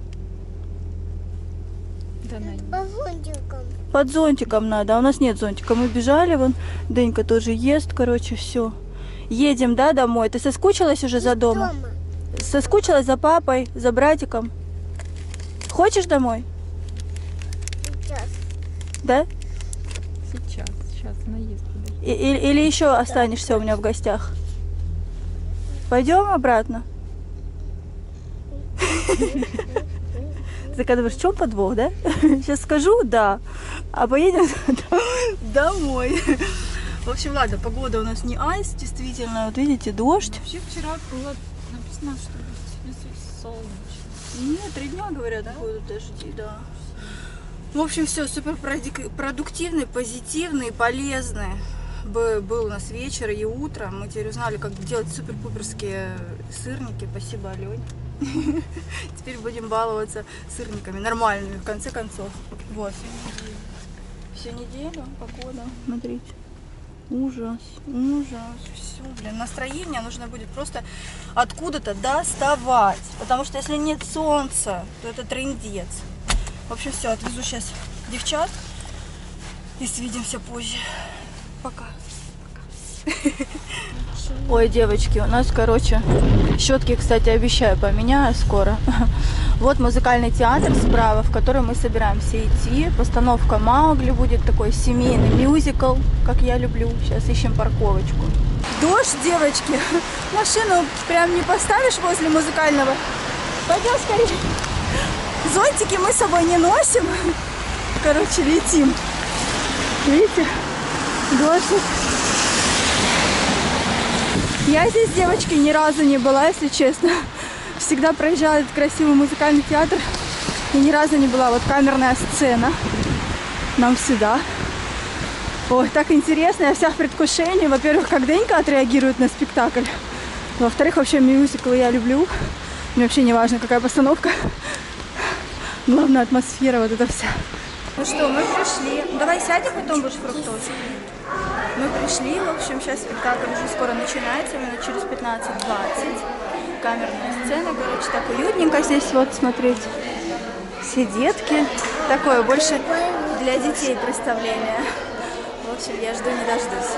Под зонтиком. Под зонтиком надо, а у нас нет зонтика. Мы бежали, вон Денька тоже ест, короче, все. Едем, да, домой? Ты соскучилась уже за домом? Соскучилась за папой, за братиком? Хочешь домой? Сейчас. Да? Сейчас она ест. Или еще останешься у меня в гостях? Пойдем обратно? Ты такая, в чем подвох, да? Сейчас скажу, да, а поедем домой. В общем, ладно, погода у нас не айс, действительно, вот видите, дождь. Вообще вчера было написано, что солнечно. Нет, 3 дня, говорят, будут дожди, да. В общем, все, супер продуктивный, позитивный, полезный. Был у нас вечер и утро. Мы теперь узнали, как делать супер-пуперские сырники. Спасибо, Алене. Теперь будем баловаться сырниками нормальными, в конце концов. Вот. Всю неделю погода, смотрите. Ужас, ужас. Все, блин, настроение нужно будет просто откуда-то доставать. Потому что если нет солнца, то это трындец. В общем, все, отвезу сейчас девчат. И свидимся позже. Пока. Ой, девочки, у нас, короче, щетки, кстати, обещаю, поменяю скоро. Вот музыкальный театр справа, в который мы собираемся идти. Постановка Маугли будет, такой семейный мюзикл, как я люблю. Сейчас ищем парковочку. Дождь, девочки. Машину прям не поставишь возле музыкального. Пойдем скорее. Зонтики мы с собой не носим. Короче, летим. Видите? Дождик. Я здесь, девочки, ни разу не была, если честно. Всегда проезжала этот красивый музыкальный театр и ни разу не была. Вот камерная сцена нам сюда. Ой, так интересно, я вся в предвкушении. Во-первых, как Денька отреагирует на спектакль. Во-вторых, вообще мюзиклы я люблю. Мне вообще не важно, какая постановка. Главное, атмосфера вот эта вся. Ну что, мы пришли. Давай сядем, потом будешь фруктовый. Мы пришли, в общем, сейчас спектакль уже скоро начинается, минут через 15-20. Камерная сцена, короче, так уютненько здесь, вот, смотрите. Все детки. Такое больше для детей представление. В общем, я жду не дождусь.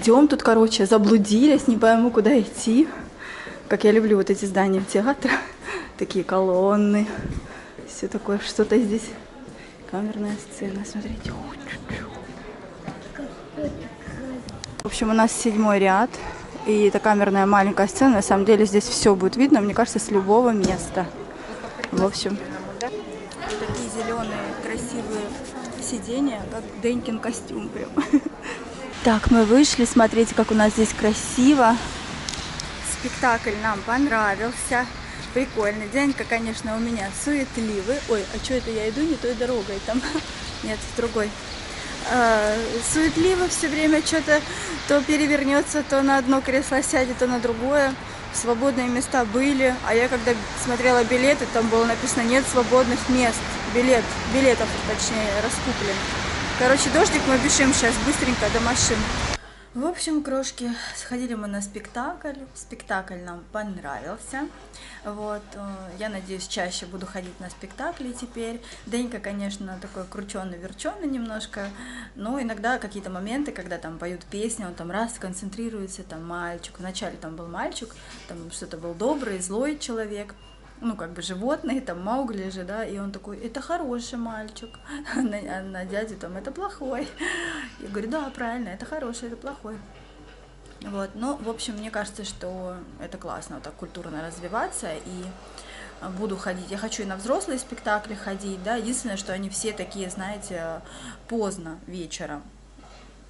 Идем тут, короче, заблудились, не пойму, куда идти. Как я люблю вот эти здания театра. Такие колонны. Все такое, что-то здесь. Камерная сцена, смотрите. В общем, у нас 7-й ряд, и это камерная маленькая сцена. На самом деле здесь все будет видно, мне кажется, с любого места. В общем, такие зеленые красивые сиденья, как Денькин костюм прям. Так, мы вышли, смотрите, как у нас здесь красиво. Спектакль нам понравился. Прикольно. Денька, конечно, у меня суетливый. Ой, а что это я иду не той дорогой там? Нет, в другой. Суетливо все время что-то то перевернется, то на одно кресло сядет, то на другое. Свободные места были, а я когда смотрела билеты, там было написано «нет свободных мест», билетов, точнее, раскуплен. Короче, дождик, мы бежим сейчас быстренько до машин. В общем, крошки, сходили мы на спектакль. Спектакль нам понравился. Вот, я надеюсь, чаще буду ходить на спектакли теперь. Денька, конечно, такой крученый-верченый немножко, но иногда какие-то моменты, когда там поют песни, он там раз концентрируется, там мальчик. Вначале там был мальчик, там что-то был добрый, злой человек. Ну, как бы животные, там, Маугли же, да, и он такой, это хороший мальчик, а на дядю там, это плохой. Я говорю, да, правильно, это хороший, это плохой. Вот, ну, в общем, мне кажется, что это классно, вот так культурно развиваться, и буду ходить. Я хочу и на взрослые спектакли ходить, да, единственное, что они все такие, знаете, поздно вечером.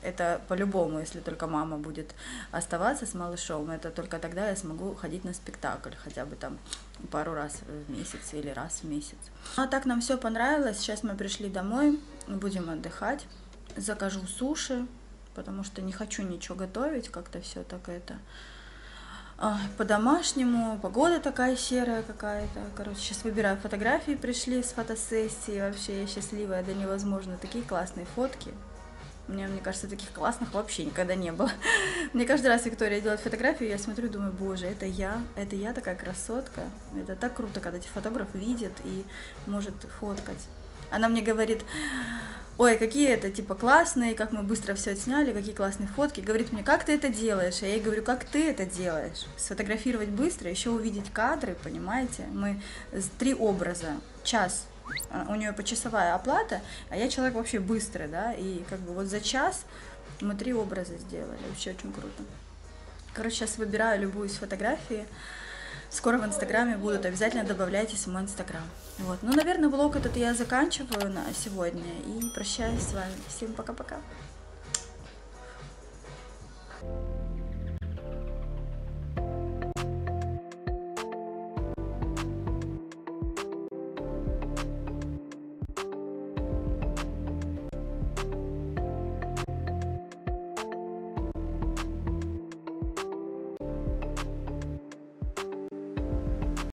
Это по-любому, если только мама будет оставаться с малышом, это только тогда я смогу ходить на спектакль, хотя бы там пару раз в месяц или раз в месяц. А так нам все понравилось, сейчас мы пришли домой, будем отдыхать, закажу суши, потому что не хочу ничего готовить, как-то все так это по-домашнему, погода такая серая какая-то, короче, сейчас выбираю фотографии, пришли с фотосессии, вообще я счастливая, да невозможно, такие классные фотки. Мне кажется, таких классных вообще никогда не было. Мне каждый раз Виктория делает фотографию, я смотрю, думаю, боже, это я такая красотка. Это так круто, когда тебя фотограф видит и может фоткать. Она мне говорит, ой, какие это, типа, классные, как мы быстро все отсняли, какие классные фотки. Говорит мне, как ты это делаешь? А я ей говорю, как ты это делаешь? Сфотографировать быстро, еще увидеть кадры, понимаете? Мы три образа, час. У нее почасовая оплата, а я человек вообще быстрый, да, и как бы вот за час мы три образа сделали, вообще очень круто. Короче, сейчас выбираю любую из фотографий, скоро в Инстаграме будут, обязательно добавляйтесь в мой Инстаграм. Вот, ну, наверное, влог этот я заканчиваю на сегодня и прощаюсь с вами. Всем пока-пока.